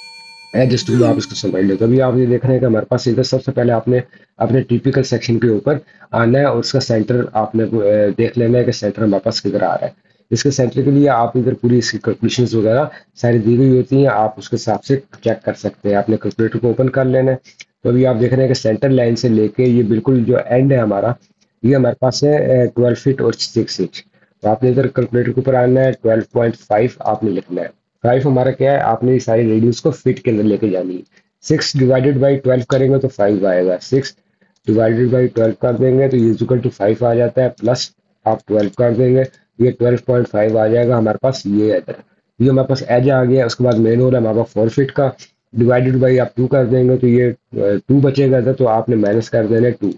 एडजस्टेबल आप इसको समझ लेते। अभी आप ये देख रहे हैं कि हमारे पास इधर सबसे पहले आपने अपने टिपिकल सेक्शन के ऊपर आना है, और उसका सेंटर आपने देख लेना है कि सेंटर हमारे पास किधर आ रहा है। इसके सेंटर के लिए आप इधर पूरी इसकी कैलकुलेशन वगैरह सारी दी हुई होती हैं, आप उसके हिसाब से चेक कर सकते हैं। आपने कैलकुलेटर को ओपन कर लेना है। तो अभी आप देख रहे हैं कि सेंटर लाइन से लेके ये बिल्कुल जो एंड है हमारा, ये हमारे पास है 12 फीट और 6 इंच। तो आपने इधर कैलकुलेटर के ऊपर आना है, 12.5 आपने लिखना है। 5 हमारा क्या है, आपने सारी रेडियस को फीट के अंदर लेके जानी है। 6 डिवाइडेड बाई 12 करेंगे तो 5 आएगा, 6 डिवाइडेड बाई 12 कर देंगे तो इक्वल टू 5 आ जाता है, प्लस आप 12 कर देंगे ये 12.5 आ जाएगा हमारे पास। ये इधर ये हमारे पास एज आ गया। उसके बाद मेन होल है हमारे पास 4 फीट का, डिवाइडेड बाई आप 2 कर देंगे तो ये 2 बचेगा इधर, तो आपने माइनस कर देना है 2।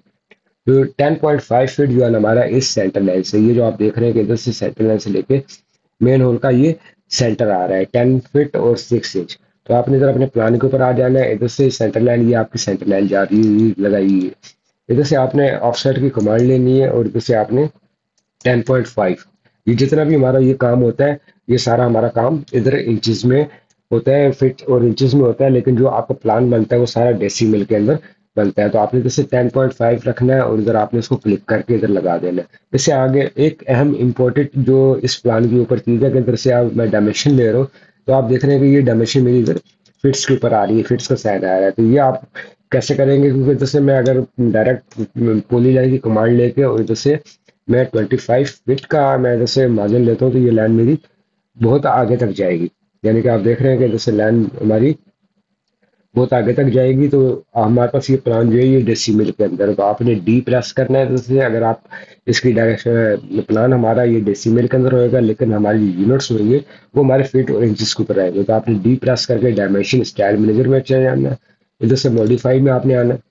तो 10.5 फीट जो है हमारा इस सेंटर लाइन से, ये जो आप देख रहे हैं कि इधर से सेंटर लाइन से लेके मेन होल का ये सेंटर आ रहा है 10 फीट और 6 इंच। तो आपने इधर अपने प्लान के ऊपर आ जाना है। इधर से सेंटर लाइन, ये आपकी सेंटर लाइन जा रही है लगाई है। इधर से आपने ऑफ साइड की कमांड लेनी है, और इधर से आपने 10.5, ये जितना भी हमारा ये काम होता है ये सारा हमारा काम इधर इंचेस में होता है, फिट और इंचेस में होता है, लेकिन जो आपका प्लान बनता है वो सारा डेसीमल के अंदर बनता है। तो आपने जैसे 10.5 रखना है और इधर आपने इसको क्लिक करके इधर लगा देना है। इससे आगे एक अहम इम्पोर्टेंट जो इस प्लान के ऊपर चीज़ है कि इधर से आप मैं डायमेंशन ले रहा हूँ, तो आप देख रहे हैं कि ये डायमेंशन मेरी इधर फिट्स के ऊपर आ रही है, फिट्स का साइन आ रहा है। तो ये आप कैसे करेंगे, क्योंकि इधर से मैं अगर डायरेक्ट पोली लाइन की कमांड लेके और इधर से मैं 25 फीट का मैं जैसे मार्जिन लेता हूँ तो ये लाइन मेरी बहुत आगे तक जाएगी। यानी कि आप देख रहे हैं कि जैसे लाइन हमारी बहुत आगे तक जाएगी। तो हमारे पास ये प्लान जो है ये डेसीमल के अंदर, तो आपने डी प्रेस करना है। जैसे अगर आप इसकी डायरेक्शन प्लान हमारा ये डेसीमल के अंदर होएगा, लेकिन हमारी यूनिट्स होंगे वो हमारे फीट और इंचेस के ऊपर आएंगे। तो आपने डी प्रेस करके डायमेंशन स्टाइल मैनेजर में चले जाना है, इधर से मॉडिफाई में आपने आना है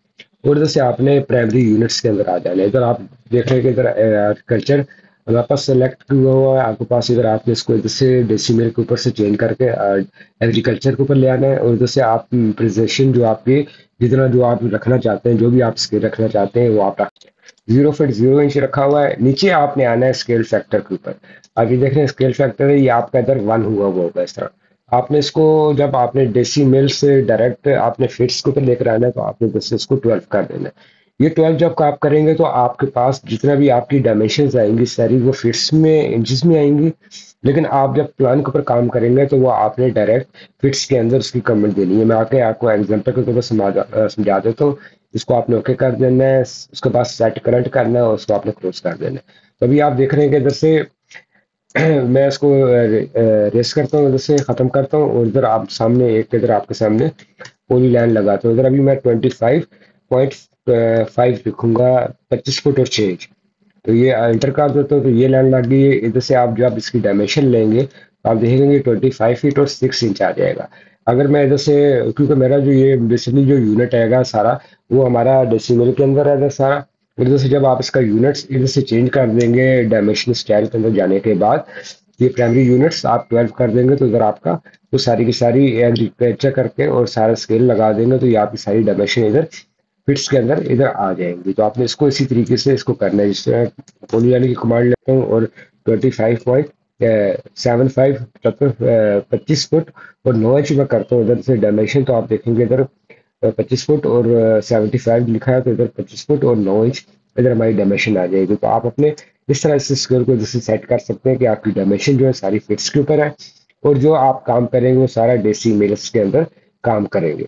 और इधर से आपने प्राइमरी यूनिट्स के अंदर आ जाना है। इधर आप देख रहे हैं कि इधर एग्रीकल्चर हमारे पास सेलेक्ट हुआ हुआ है आपके पास। इधर आपने इसको इधर से डेसीमल के ऊपर से चेंज करके एग्रीकल्चर के ऊपर ले आना है, और इधर से आप प्रेजेंटेशन जो आपके जितना जो आप रखना चाहते हैं, जो भी आप स्केल रखना चाहते हैं वो आप रख 0.0 इंच रखा हुआ है। नीचे आपने आना है स्केल फैक्टर के ऊपर, आप ये देख रहे हैं स्केल फैक्टर है, ये आपका इधर 1 हुआ होगा। इस तरह आपने इसको जब आपने डेसीमल से डायरेक्ट आपने फिट्स के ऊपर लेकर आना है तो आपने बस इसको 12 कर देना है। ये 12 जब आप करेंगे तो आपके पास जितना भी आपकी डायमेंशंस आएंगी सारी वो फिट्स में इंचेस में आएंगी, लेकिन आप जब प्लान के ऊपर काम करेंगे तो वो आपने डायरेक्ट फिट्स के अंदर उसकी कमेंट देनी है। मैं आके आपको एग्जाम्पल के ऊपर समझा देता हूँ। इसको आपने ओके कर देना है, उसके बाद सेट करंट करना है और उसको आपने क्लोज कर देना है। तो अभी आप देख रहे हैं कि इधर से मैं इसको रेस करता हूँ, इधर से ख़त्म करता हूँ और इधर आप सामने एक इधर आपके सामने पूरी लाइन लगाता हूँ। इधर अभी मैं 25.5 लिखूँगा, 25 फुट और 6 इंच। तो ये एंटर कर देता हूँ तो ये लाइन लग गई। इधर से आप जब इसकी डायमेंशन लेंगे तो आप देखेंगे 25 फीट और 6 इंच आ जाएगा। अगर मैं इधर से, क्योंकि मेरा जो ये बेसिकली जो यूनिट आएगा सारा वो हमारा डेसिमल के अंदर आएगा सारा, इधर से जब आप इसका यूनिट्स इधर से चेंज कर देंगे डायमेंशन स्टाइल के अंदर जाने के बाद ये प्राइमरी यूनिट्स आप 12 कर देंगे तो इधर आपका वो सारी की सारी एग्रीकल्चर करके और सारा स्केल लगा देंगे तो ये आपकी सारी डायमेंशन इधर फिट्स के अंदर इधर आ जाएंगी। तो आपने इसको इसी तरीके से इसको करना है। जिस तरह पॉलीलाइन की कमांड लेता हूँ और 25.75 25 फुट और 9 इंच में करता हूँ इधर से डायमेंशन। तो आप देखेंगे इधर 25 फुट और 75 लिखा है तो इधर 25 फुट और 9 इंच इधर हमारी डायमेंशन आ जाएगी। तो आप अपने इस तरह से स्क्वायर को जैसे सेट कर सकते हैं कि आपकी डायमेंशन जो है सारी फिट्स के ऊपर है और जो आप काम करेंगे वो सारा डेसीमल्स के अंदर काम करेंगे।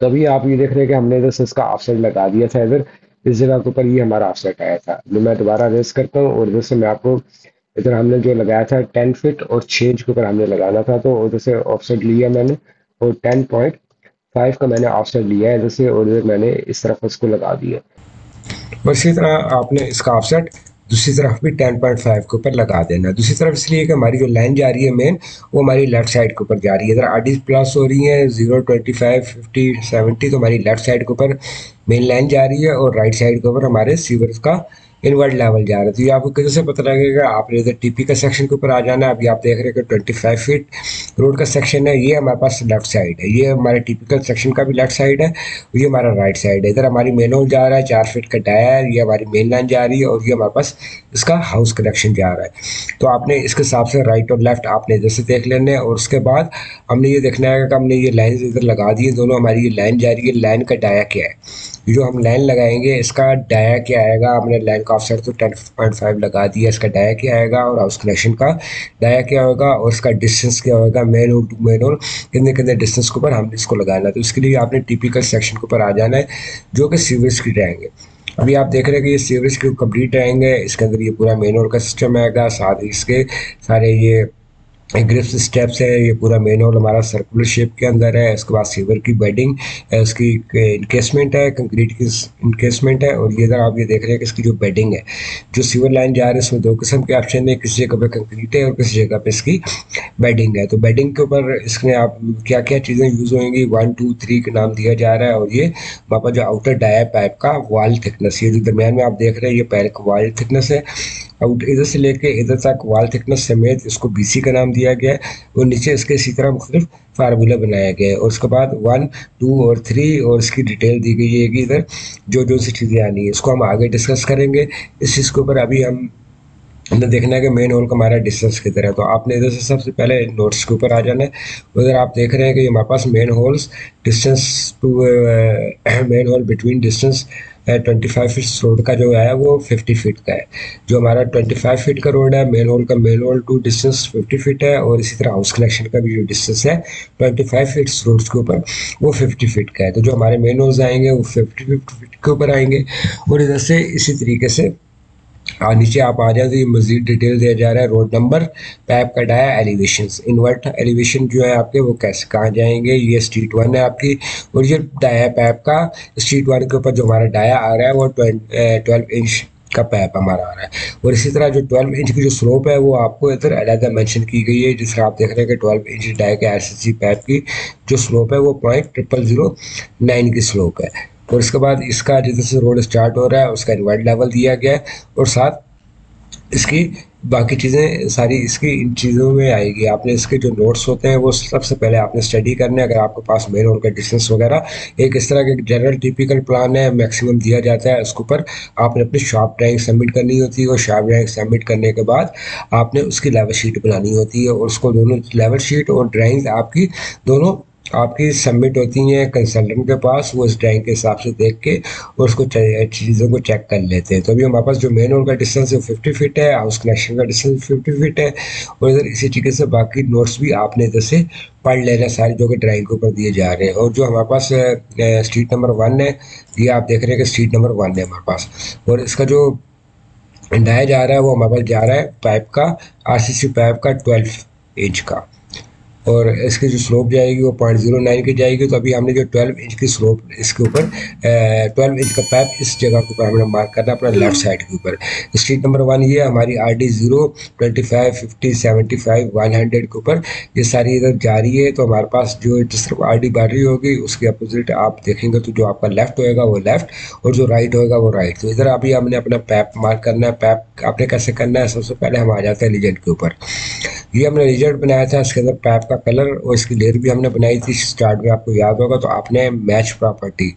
तो अभी आप ये देख रहे हैं कि हमने इधर से इसका ऑफसेट लगा दिया था, इधर इस जगह के ऊपर ये हमारा ऑफसेट आया था। जो मैं दोबारा रेस करता हूँ और इधर से मैं आपको इधर हमने जो लगाया था 10 फिट और 6 इंच के ऊपर हमने लगाना था, तो उधर से ऑफसेट लिया मैंने और 10.5 का मैंने ऑफसेट लिया है इधर से और इधर मैंने इस तरफ उसको लगा दिया। बस इसी तरह आपने इसका ऑफसेट दूसरी तरफ भी 10.5 के ऊपर लगा देना। दूसरी तरफ इसलिए कि हमारी जो लाइन जा रही है मेन वो हमारी लेफ्ट साइड के ऊपर जा रही है। इधर आर्टिस्ट प्लस हो रही है 0, 25, 50, 70 तो हमारी लेफ्ट साइड के ऊपर मेन लाइन जा रही है और राइट साइड के ऊपर हमारे सीवर का इनवर्ड लेवल जा रहा है। तो ये आपको कैसे पता लगेगा? आपने इधर टीपी का सेक्शन के ऊपर आ जाना। अभी आप देख रहे हैं कि 25 फीट रोड का सेक्शन है, ये हमारे पास लेफ्ट साइड है, ये हमारे टीपी का सेक्शन का भी लेफ्ट साइड है, ये हमारा राइट साइड है। इधर हमारी मेन होल जा रहा है 4 फीट का डायर, ये हमारी मेन लाइन जा रही है और ये हमारे पास इसका हाउस कनेक्शन जा रहा है। तो आपने इसके हिसाब से राइट और लेफ्ट आपने इधर से देख लेना है और उसके बाद हमने ये देखना है कि हमने ये लाइन इधर लगा दी है, दोनों हमारी ये लाइन जा रही है, लाइन का डाया क्या है, जो हम लाइन लगाएंगे इसका डाया क्या आएगा। हमने लाइन का ऑफसेट तो 10.5 लगा दिया, इसका डाया क्या आएगा और हाउस कनेक्शन का डाया क्या होगा और इसका डिस्टेंस क्या होगा, main road to main road कितने कितने डिस्टेंस के ऊपर हमने इसको लगाना है। तो इसके लिए आपने टिपिकल सेक्शन के ऊपर आ जाना है जो कि सीवरेज की रहेंगे। अभी आप देख रहे हैं कि ये सीवरेज की कंप्लीट रहेंगे, इसके अंदर ये पूरा मेन रोड का सिस्टम आएगा, साथ ही इसके सारे ये ग्रिप्स स्टेप्स है, ये पूरा मेन हॉल हमारा सर्कुलर शेप के अंदर है। इसके बाद सीवर की बेडिंग है, उसकी इनकेसमेंट है, कंक्रीट की इनकेसमेंट है और ये इधर आप ये देख रहे हैं कि इसकी जो बेडिंग है जो सीवर लाइन जा रही है इसमें दो किस्म के ऑप्शन है, किसी जगह पे कंक्रीट है और किसी जगह पे इसकी बेडिंग है। तो बेडिंग के ऊपर इसमें आप क्या क्या चीज़ें यूज़ होंगी 1, 2, 3 के नाम दिया जा रहा है और ये वहाँ पर जो आउटर डाया पाइप का वॉल थिकनेस, ये जो दरमियान में आप देख रहे हैं ये पैर का वॉल थिकनेस है और इधर से लेके इधर तक वाल थिकनेस समेत इसको BC का नाम दिया गया है और नीचे इसके इसी तरह मुख्तलिफ फार्मूला बनाया गया है और उसके बाद 1, 2 और 3 और इसकी डिटेल दी गई है कि इधर जो जो सी चीज़ें आनी है इसको हम आगे डिस्कस करेंगे। इस चीज़ के ऊपर अभी हमने देखना है कि मेन हॉल का हमारा डिस्टेंस किधर है। तो आपने इधर से सबसे पहले नोट्स के ऊपर आ जाना है। उधर आप देख रहे हैं कि हमारे पास main halls distance to main hall between distance 25 feet road का जो है वो 50 फीट का है, जो हमारा 25 फीट का रोड है मेन हॉल का main hall to distance 50 feet है और इसी तरह हाउस कनेक्शन का भी जो डिस्टेंस है 25 फीट रोड के ऊपर वो 50 फीट का है। तो जो हमारे मेन हॉल्स आएंगे वो 50 फीट के ऊपर आएंगे और इधर से इसी तरीके से नीचे आप आ जाए तो ये मज़ीद डिटेल दिया जा रहा है, रोड नंबर, पैप का डाया, एलिवेशन, इनवर्ट एलिवेशन जो है आपके वो कैसे कहाँ जाएंगे, ये स्ट्रीट 1 है आपकी और ये डाया पैप का स्ट्रीट 1 के ऊपर जो हमारा डाया आ रहा है वो 12 इंच का पैप हमारा आ रहा है और इसी तरह जो 12 इंच की जो स्लोप है वो आपको इधर अलहदा मेंशन की गई है। जिस तरह आप देख रहे हैं कि 12 इंच डाया के RCC पैप की जो स्लोप है वो 0.0009 की स्लोप है और इसके बाद इसका जिधर से रोड स्टार्ट हो रहा है उसका इनवर्ट लेवल दिया गया है और साथ इसकी बाकी चीज़ें सारी इसकी इन चीज़ों में आएगी। आपने इसके जो नोट्स होते हैं वो सबसे पहले आपने स्टडी करने हैं। अगर आपके पास मेन रोड कंडीशंस वगैरह एक इस तरह के जनरल टिपिकल प्लान है, मैक्सिमम दिया जाता है, उसके ऊपर आपने अपनी शॉर्प ड्राइंग सबमिट करनी होती है और शॉर्प ड्राइंग सबमिट करने के बाद आपने उसकी लेवल शीट बनानी होती है और उसको दोनों लेवल शीट और ड्राइंग्स आपकी दोनों आपकी सबमिट होती हैं कंसल्टेंट के पास। वो इस ड्राइंग के हिसाब से देख के और उसको चीज़ों को चेक कर लेते हैं। तो अभी हमारे पास जो मेन रोड का डिस्टेंस है 50 फीट है, हाउस कनेक्शन का डिस्टेंस 50 फीट है और इधर इसी तरीके से बाकी नोट्स भी आपने इधर से पढ़ लेना सारे जो कि ड्राइंग के ऊपर दिए जा रहे हैं। और जो हमारे पास स्ट्रीट नंबर 1 है, ये आप देख रहे हैं कि स्ट्रीट नंबर 1 है हमारे पास और इसका जो डाया जा रहा है वो हमारे पास जा रहा है पाइप का RCC पाइप का 12 इंच का और इसकी जो स्लोप जाएगी वो 0.09 की जाएगी। तो अभी हमने जो 12 इंच की स्लोप इसके ऊपर 12 इंच का पाइप इस जगह के ऊपर हमने मार्क करना अपना लेफ्ट साइड के ऊपर। स्ट्रीट नंबर 1 ये हमारी RD 0, 25, 50, 75, 100 के ऊपर ये सारी इधर जा रही है। तो हमारे पास जो जिस तरफ RD बढ़ रही होगी उसके अपोजिट आप देखेंगे तो जो आपका लेफ्ट होएगा वो लेफ्ट और जो राइट होएगा वो राइट। तो इधर अभी हमने अपना पाइप मार्क करना है। पाइप आपने कैसे करना है, सबसे पहले हम आ जाते हैं रीजन के ऊपर। ये हमने रिजल्ट बनाया था, इसके अंदर पाइप का कलर और इसकी लेयर भी हमने बनाई थी स्टार्ट में, आपको याद होगा। तो आपने मैच प्रॉपर्टी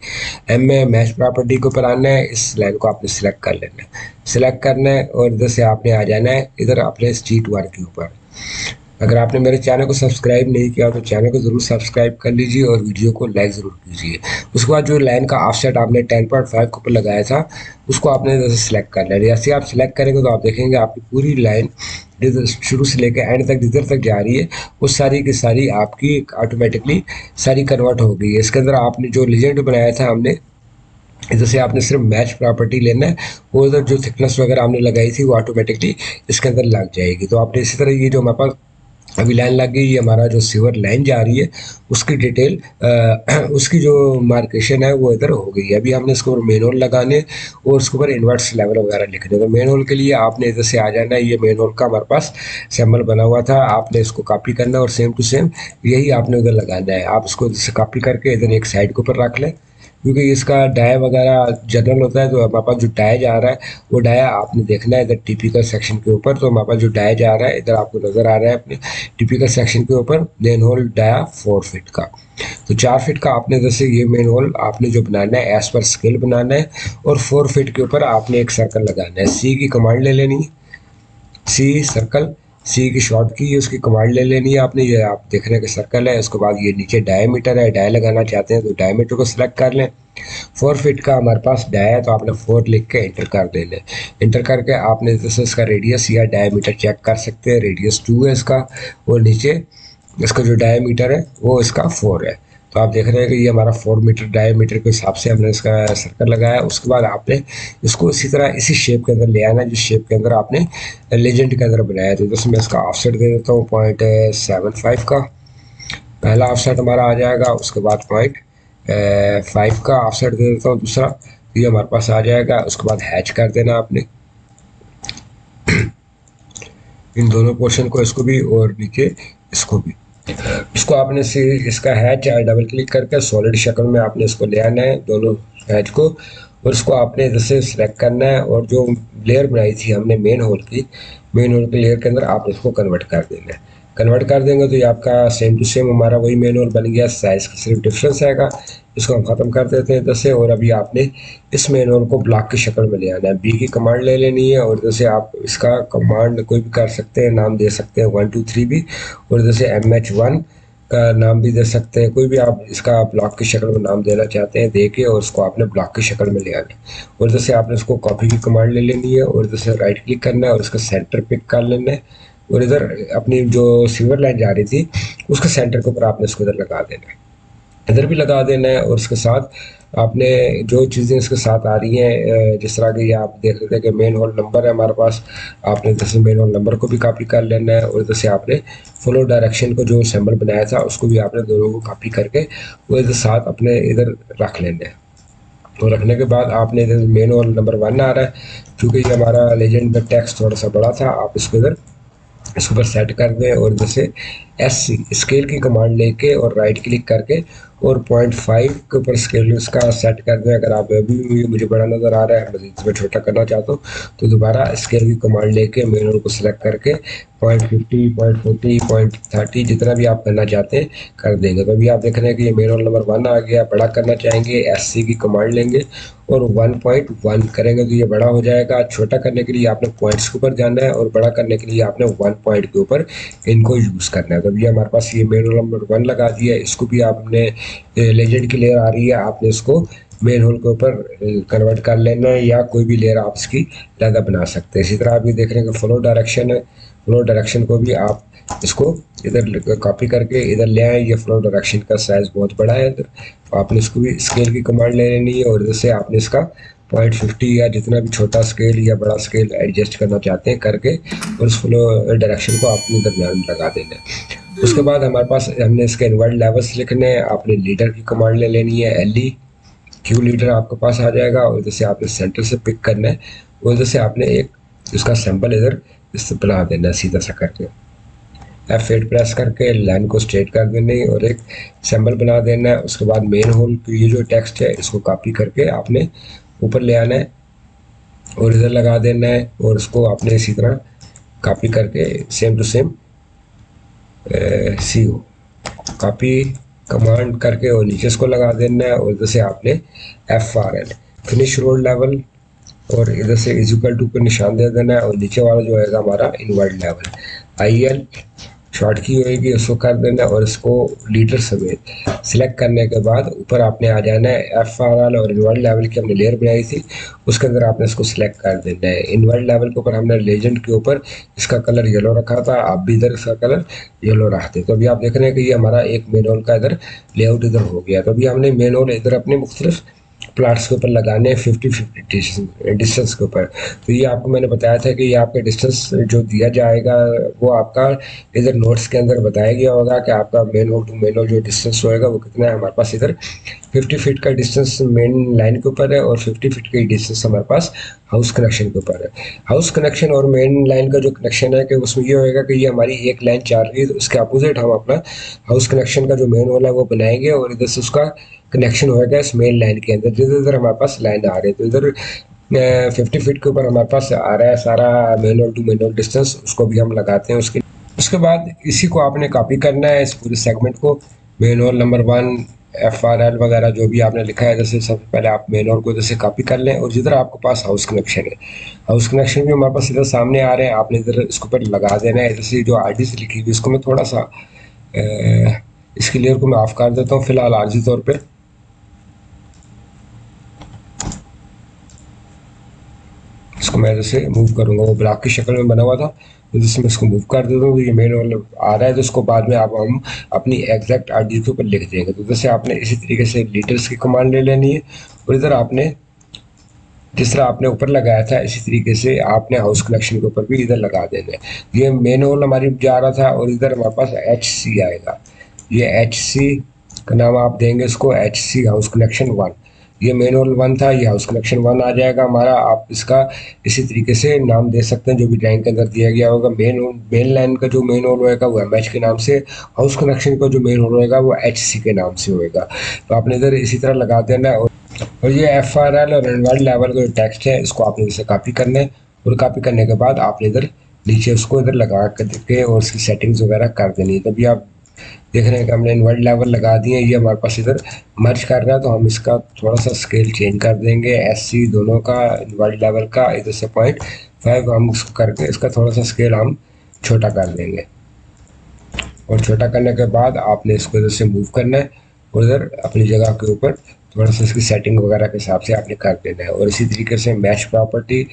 एम में मैच प्रॉपर्टी के ऊपर आना है, इस लाइन को आपने सिलेक्ट कर लेना है, सिलेक्ट करना है और इधर से आपने आ जाना है इधर अपने स्ट्रीट वर्क के ऊपर। अगर आपने मेरे चैनल को सब्सक्राइब नहीं किया तो चैनल को ज़रूर सब्सक्राइब कर लीजिए और वीडियो को लाइक ज़रूर कीजिए। उसके बाद जो लाइन का ऑफसेट आपने 10.5 के ऊपर लगाया था उसको आपने जैसे सिलेक्ट करना है। जैसे आप सिलेक्ट करेंगे तो आप देखेंगे आपकी पूरी लाइन जिधर शुरू से लेकर एंड तक जिधर तक जा रही है वो सारी की सारी आपकी ऑटोमेटिकली सारी कन्वर्ट हो गई है। इसके अंदर आपने जो लेजेंड बनाया था हमने इधर से आपने सिर्फ मैच प्रॉपर्टी लेना है और उधर जो थिकनेस वगैरह आपने लगाई थी वो ऑटोमेटिकली इसके अंदर लग जाएगी। तो आपने इसी तरह ये जो हमारे पास अभी लाइन लग गई, ये हमारा जो सीवर लाइन जा रही है उसकी डिटेल उसकी जो मार्केशन है वो इधर हो गई है। अभी हमने इसके ऊपर मेन होल लगाने और उसके ऊपर इन्वर्स लेवल वगैरह लिखने। तो मेन होल के लिए आपने इधर से आ जाना है। ये मेन होल का हमारे पास सैम्पल बना हुआ था, आपने इसको कॉपी करना है और सेम टू सेम यही आपने उधर लगाना है। आप इसको इधर से कॉपी करके इधर एक साइड के ऊपर रख लें क्योंकि इसका डाया वगैरह जनरल होता है। तो हमारे पास जो डाया जा रहा है वो डाया आपने देखना है इधर टिपिकल सेक्शन के ऊपर। तो हमारे पास जो डाया जा रहा है इधर आपको नज़र आ रहा है अपने टिपिकल सेक्शन के ऊपर मेन होल डाया 4 फीट का। तो 4 फीट का आपने जैसे ये मेन होल आपने जो बनाना है एज पर स्केल बनाना है और 4 फीट के ऊपर आपने एक सर्कल लगाना है। सी की कमांड ले लेनी है, सी सर्कल, सी की शॉर्ट की उसकी कमांड ले लेनी है आपने। ये आप देख रहे हैं कि सर्कल है, उसके बाद ये नीचे डायमीटर है, डाय लगाना चाहते हैं तो डायमीटर को सिलेक्ट कर लें। 4 फीट का हमारे पास डाया है तो आपने 4 लिख के इंटर कर देना है। इंटर करके आपने जैसे इसका रेडियस या डायमीटर चेक कर सकते हैं, रेडियस 2 है इसका और नीचे इसका जो डायमीटर है वो इसका 4 है। तो आप देख रहे हैं कि ये हमारा 4 मीटर डायमीटर के हिसाब से हमने इसका सर्कल लगाया। उसके बाद आपने इसको इसी तरह इसी शेप के अंदर ले आना जिस शेप के अंदर आपने लेजेंड के अंदर बनाया। तो जैसे मैं इसका ऑफसेट दे देता हूँ 0.75 का पहला ऑफसेट हमारा आ जाएगा। उसके बाद 0.5 का ऑफसेट दे देता हूँ दूसरा, ये हमारे पास आ जाएगा। उसके बाद हैच कर देना आपने इन दोनों पोर्शन को, इसको भी और नीचे इसको भी। इसको आपने से इसका हैच डबल क्लिक करके सॉलिड शक्ल में आपने इसको ले आना है दोनों हैच को और इसको आपने इधर से सिलेक्ट करना है और जो लेयर बनाई थी हमने मेन होल की लेयर के अंदर आपने इसको कन्वर्ट कर देना है। कन्वर्ट कर देंगे तो ये आपका सेम टू सेम हमारा वही मेन होल बन गया, साइज़ का सिर्फ डिफरेंस आएगा। इसको हम ख़त्म कर देते हैं इधर से और अभी आपने इस मेन होल को ब्लॉक की शक्ल में ले आना है। बी की कमांड ले लेनी है और इधर से आप इसका कमांड कोई भी कर सकते हैं, नाम दे सकते हैं 1, 2, 3 भी और इधर से MH1 का नाम भी दे सकते हैं। कोई भी आप इसका ब्लॉक की शक्ल में नाम देना चाहते हैं दे के और उसको आपने ब्लॉक की शक्ल में ले आना है और इधर से आपने इसको कॉपी की कमांड ले लेनी है और इधर से राइट क्लिक करना है और इसका सेंटर पिक कर लेना है और इधर अपनी जो सीवर लाइन जा रही थी उसके सेंटर के ऊपर आपने इसको इधर लगा देना है, इधर भी लगा देना है। और उसके साथ आपने जो चीज़ें इसके साथ आ रही हैं जिस तरह की आप देख रहे थे कि मेन होल नंबर है हमारे पास, आपने इधर से मेन होल नंबर को भी कॉपी कर लेना है और इधर से आपने फॉलो डायरेक्शन को जो सिंबल बनाया था उसको भी आपने दोनों को कॉपी करके वो इधर साथ अपने इधर रख लेना है। तो रखने के बाद आपने इधर मेन होल नंबर 1 आ रहा है क्योंकि ये हमारा लेजेंड का टेक्स्ट थोड़ा सा बड़ा था, आप इसको इधर इसके ऊपर सेट कर दें और जैसे एस स्केल की कमांड लेके और राइट क्लिक करके और 0.5 के ऊपर स्केल उसका सेट कर दें। अगर आप अभी भी मुझे बड़ा नज़र आ रहा है, मैं इसमें छोटा करना चाहता हूँ तो दोबारा स्केल की कमांड लेके मेनू को सिलेक्ट करके 0.50, 0.40, 0.30 जितना भी आप करना चाहते हैं कर देंगे। तो अभी आप देख रहे हैं कि ये मेनू नंबर 1 आ गया। बड़ा करना चाहेंगे एस सी की कमांड लेंगे और 1.1 करेंगे तो ये बड़ा हो जाएगा। छोटा करने के लिए आपने पॉइंट्स के ऊपर जाना है और बड़ा करने के लिए आपने 1 पॉइंट के ऊपर इनको यूज़ करना है। तो अभी हमारे पास ये मेनू नंबर 1 लगा दिया। इसको भी आपने लेजेंड की लेयर आ रही है, आपने इसको मेन होल के ऊपर कन्वर्ट कर लेना है या कोई भी लेयर आप इसकी लगा बना सकते हैं। इसी तरह आप ये देख रहे हैं कि फ्लो डायरेक्शन है, फ्लो डायरेक्शन को भी आप इसको इधर कॉपी करके इधर ले आए। ये फ्लो डायरेक्शन का साइज़ बहुत बड़ा है, तो आपने इसको भी स्केल की कमांड ले लेनी है और इधर से आपने इसका 0.50 या जितना भी छोटा स्केल या बड़ा स्केल एडजस्ट करना चाहते हैं करके और उस फ्लो डायरेक्शन को आपने दरमियान लगा देना है। उसके बाद हमारे पास हमने इसके इनवर्ट लेवल्स लिखने हैं। आपने लीडर की कमांड ले लेनी है, LE Q लीडर आपके पास आ जाएगा और इधर से आपने सेंटर से पिक करना है और इधर से आपने एक उसका सैम्पल इधर इससे बना देना है सीधा सा करके। F8 प्रेस करके लाइन को स्ट्रेट कर देना है और एक सैम्पल बना देना है। उसके बाद मेन होल की ये जो टेक्स्ट है इसको कॉपी करके आपने ऊपर ले आना है और इधर लगा देना है और इसको आपने इसी तरह कॉपी करके same to same CO copy command करके और नीचे इसको लगा देना है और इधर से आपने FRL फिनिश रोड लेवल और इधर से = पे निशान दे देना है और नीचे वाला जो होगा हमारा इनवर्ट लेवल IL शॉर्ट की होएगी उसको कर देना और इसको लीडर समेत सिलेक्ट करने के बाद ऊपर आपने आ जाना है FRL और इनवर्ट लेवल की हमने लेयर बनाई थी उसके अंदर आपने इसको सिलेक्ट कर देना है। इनवर्ट लेवल के ऊपर हमने लेजेंड के ऊपर इसका कलर येलो रखा था, आप भी इधर इसका कलर येलो रखते। तो अभी आप देख रहे हैं कि ये हमारा एक मेन होल का इधर लेआउट इधर हो गया। तो अभी हमने मेन होल इधर अपने मुख्तलिफ प्लाट्स के ऊपर लगाने हैं 50-50 डिस्टेंस के ऊपर। तो ये आपको मैंने बताया था कि ये आपका डिस्टेंस जो दिया जाएगा वो आपका इधर नोट्स के अंदर बताया गया होगा कि आपका main whole to main whole जो डिस्टेंस होएगा वो कितना है। हमारे पास इधर 50 फीट का डिस्टेंस मेन लाइन के ऊपर है और 50 फीट का डिस्टेंस हमारे पास हाउस कनेक्शन के ऊपर है। हाउस कनेक्शन और मेन लाइन का जो कनेक्शन है कि उसमें ये होएगा कि ये हमारी एक लाइन चल रही है तो उसके अपोजिट हम अपना हाउस कनेक्शन का जो मेन होल है वो बनाएंगे और इधर से उसका कनेक्शन होएगा इस मेन लाइन के अंदर। जिधर इधर हमारे पास लाइन आ रही है तो इधर 50 फीट के ऊपर हमारे पास आ रहा है सारा main whole to main whole distance, उसको भी हम लगाते हैं। उसके बाद इसी को आपने कॉपी करना है इस पूरे सेगमेंट को, मेन होल नंबर 1 FRL वगैरह जो भी आपने लिखा है। जैसे सबसे पहले आप मेन होल को जैसे कॉपी कर लें और जिधर आपके पास हाउस कनेक्शन है, हाउस कनेक्शन भी हमारे पास इधर सामने आ रहे हैं, आपने इधर इसके ऊपर लगा देना है। इधर से जो आर डी सी लिखी हुई इसको मैं थोड़ा सा इसकी लेयर को मैं ऑफ कर देता हूँ फिलहाल आर्जी तौर पर। इसको मैं जैसे मूव करूँगा, वो ब्लॉक की शक्ल में बना हुआ था तो जिसमें इसको मूव कर देता हूँ। तो ये मेन होल आ रहा है तो इसको बाद में आप हम अपनी एग्जैक्ट आरडी के ऊपर लिख देंगे। तो जैसे आपने इसी तरीके से लीडर्स की कमांड ले लेनी है और इधर आपने जिस तरह आपने ऊपर लगाया था इसी तरीके से आपने हाउस कलेक्शन के ऊपर भी इधर लगा देना है। ये मेन होल हमारी जा रहा था और इधर हमारे पास HC आएगा, ये HC का नाम आप देंगे इसको HC हाउस कलेक्शन 1। ये मेन होल 1 था, ये हाउस कनेक्शन 1 आ जाएगा हमारा। आप इसका इसी तरीके से नाम दे सकते हैं जो भी ड्राइंग के अंदर दिया गया होगा। मेन लाइन का जो मेन होल होएगा वो MH के नाम से, हाउस कनेक्शन का जो मेन होल होएगा वो HC के नाम से होएगा। तो आपने इधर इसी तरह लगा देना है और ये FRL और इनवर्ट लेवल का जो टेक्स्ट है इसको आपने इसे कॉपी करना है और कॉपी करने के बाद आपने इधर नीचे उसको इधर लगा करके और उसकी सेटिंग्स वगैरह कर देनी है। तभी आप देख रहे हैं कि हमने इनवर्ट लेवल लगा दिए, ये हमारे पास इधर मर्ज कर रहा है तो हम इसका थोड़ा सा स्केल चेंज कर देंगे। SC दोनों का इनवर्ट लेवल का इधर से 0.5 हम उसको करके इसका थोड़ा सा स्केल हम छोटा कर देंगे और छोटा करने के बाद आपने इसको इधर से मूव करना है और इधर अपनी जगह के ऊपर थोड़ा सा इसकी सेटिंग वगैरह के हिसाब से आपने कर देना है। और इसी तरीके से मैच प्रॉपर्टी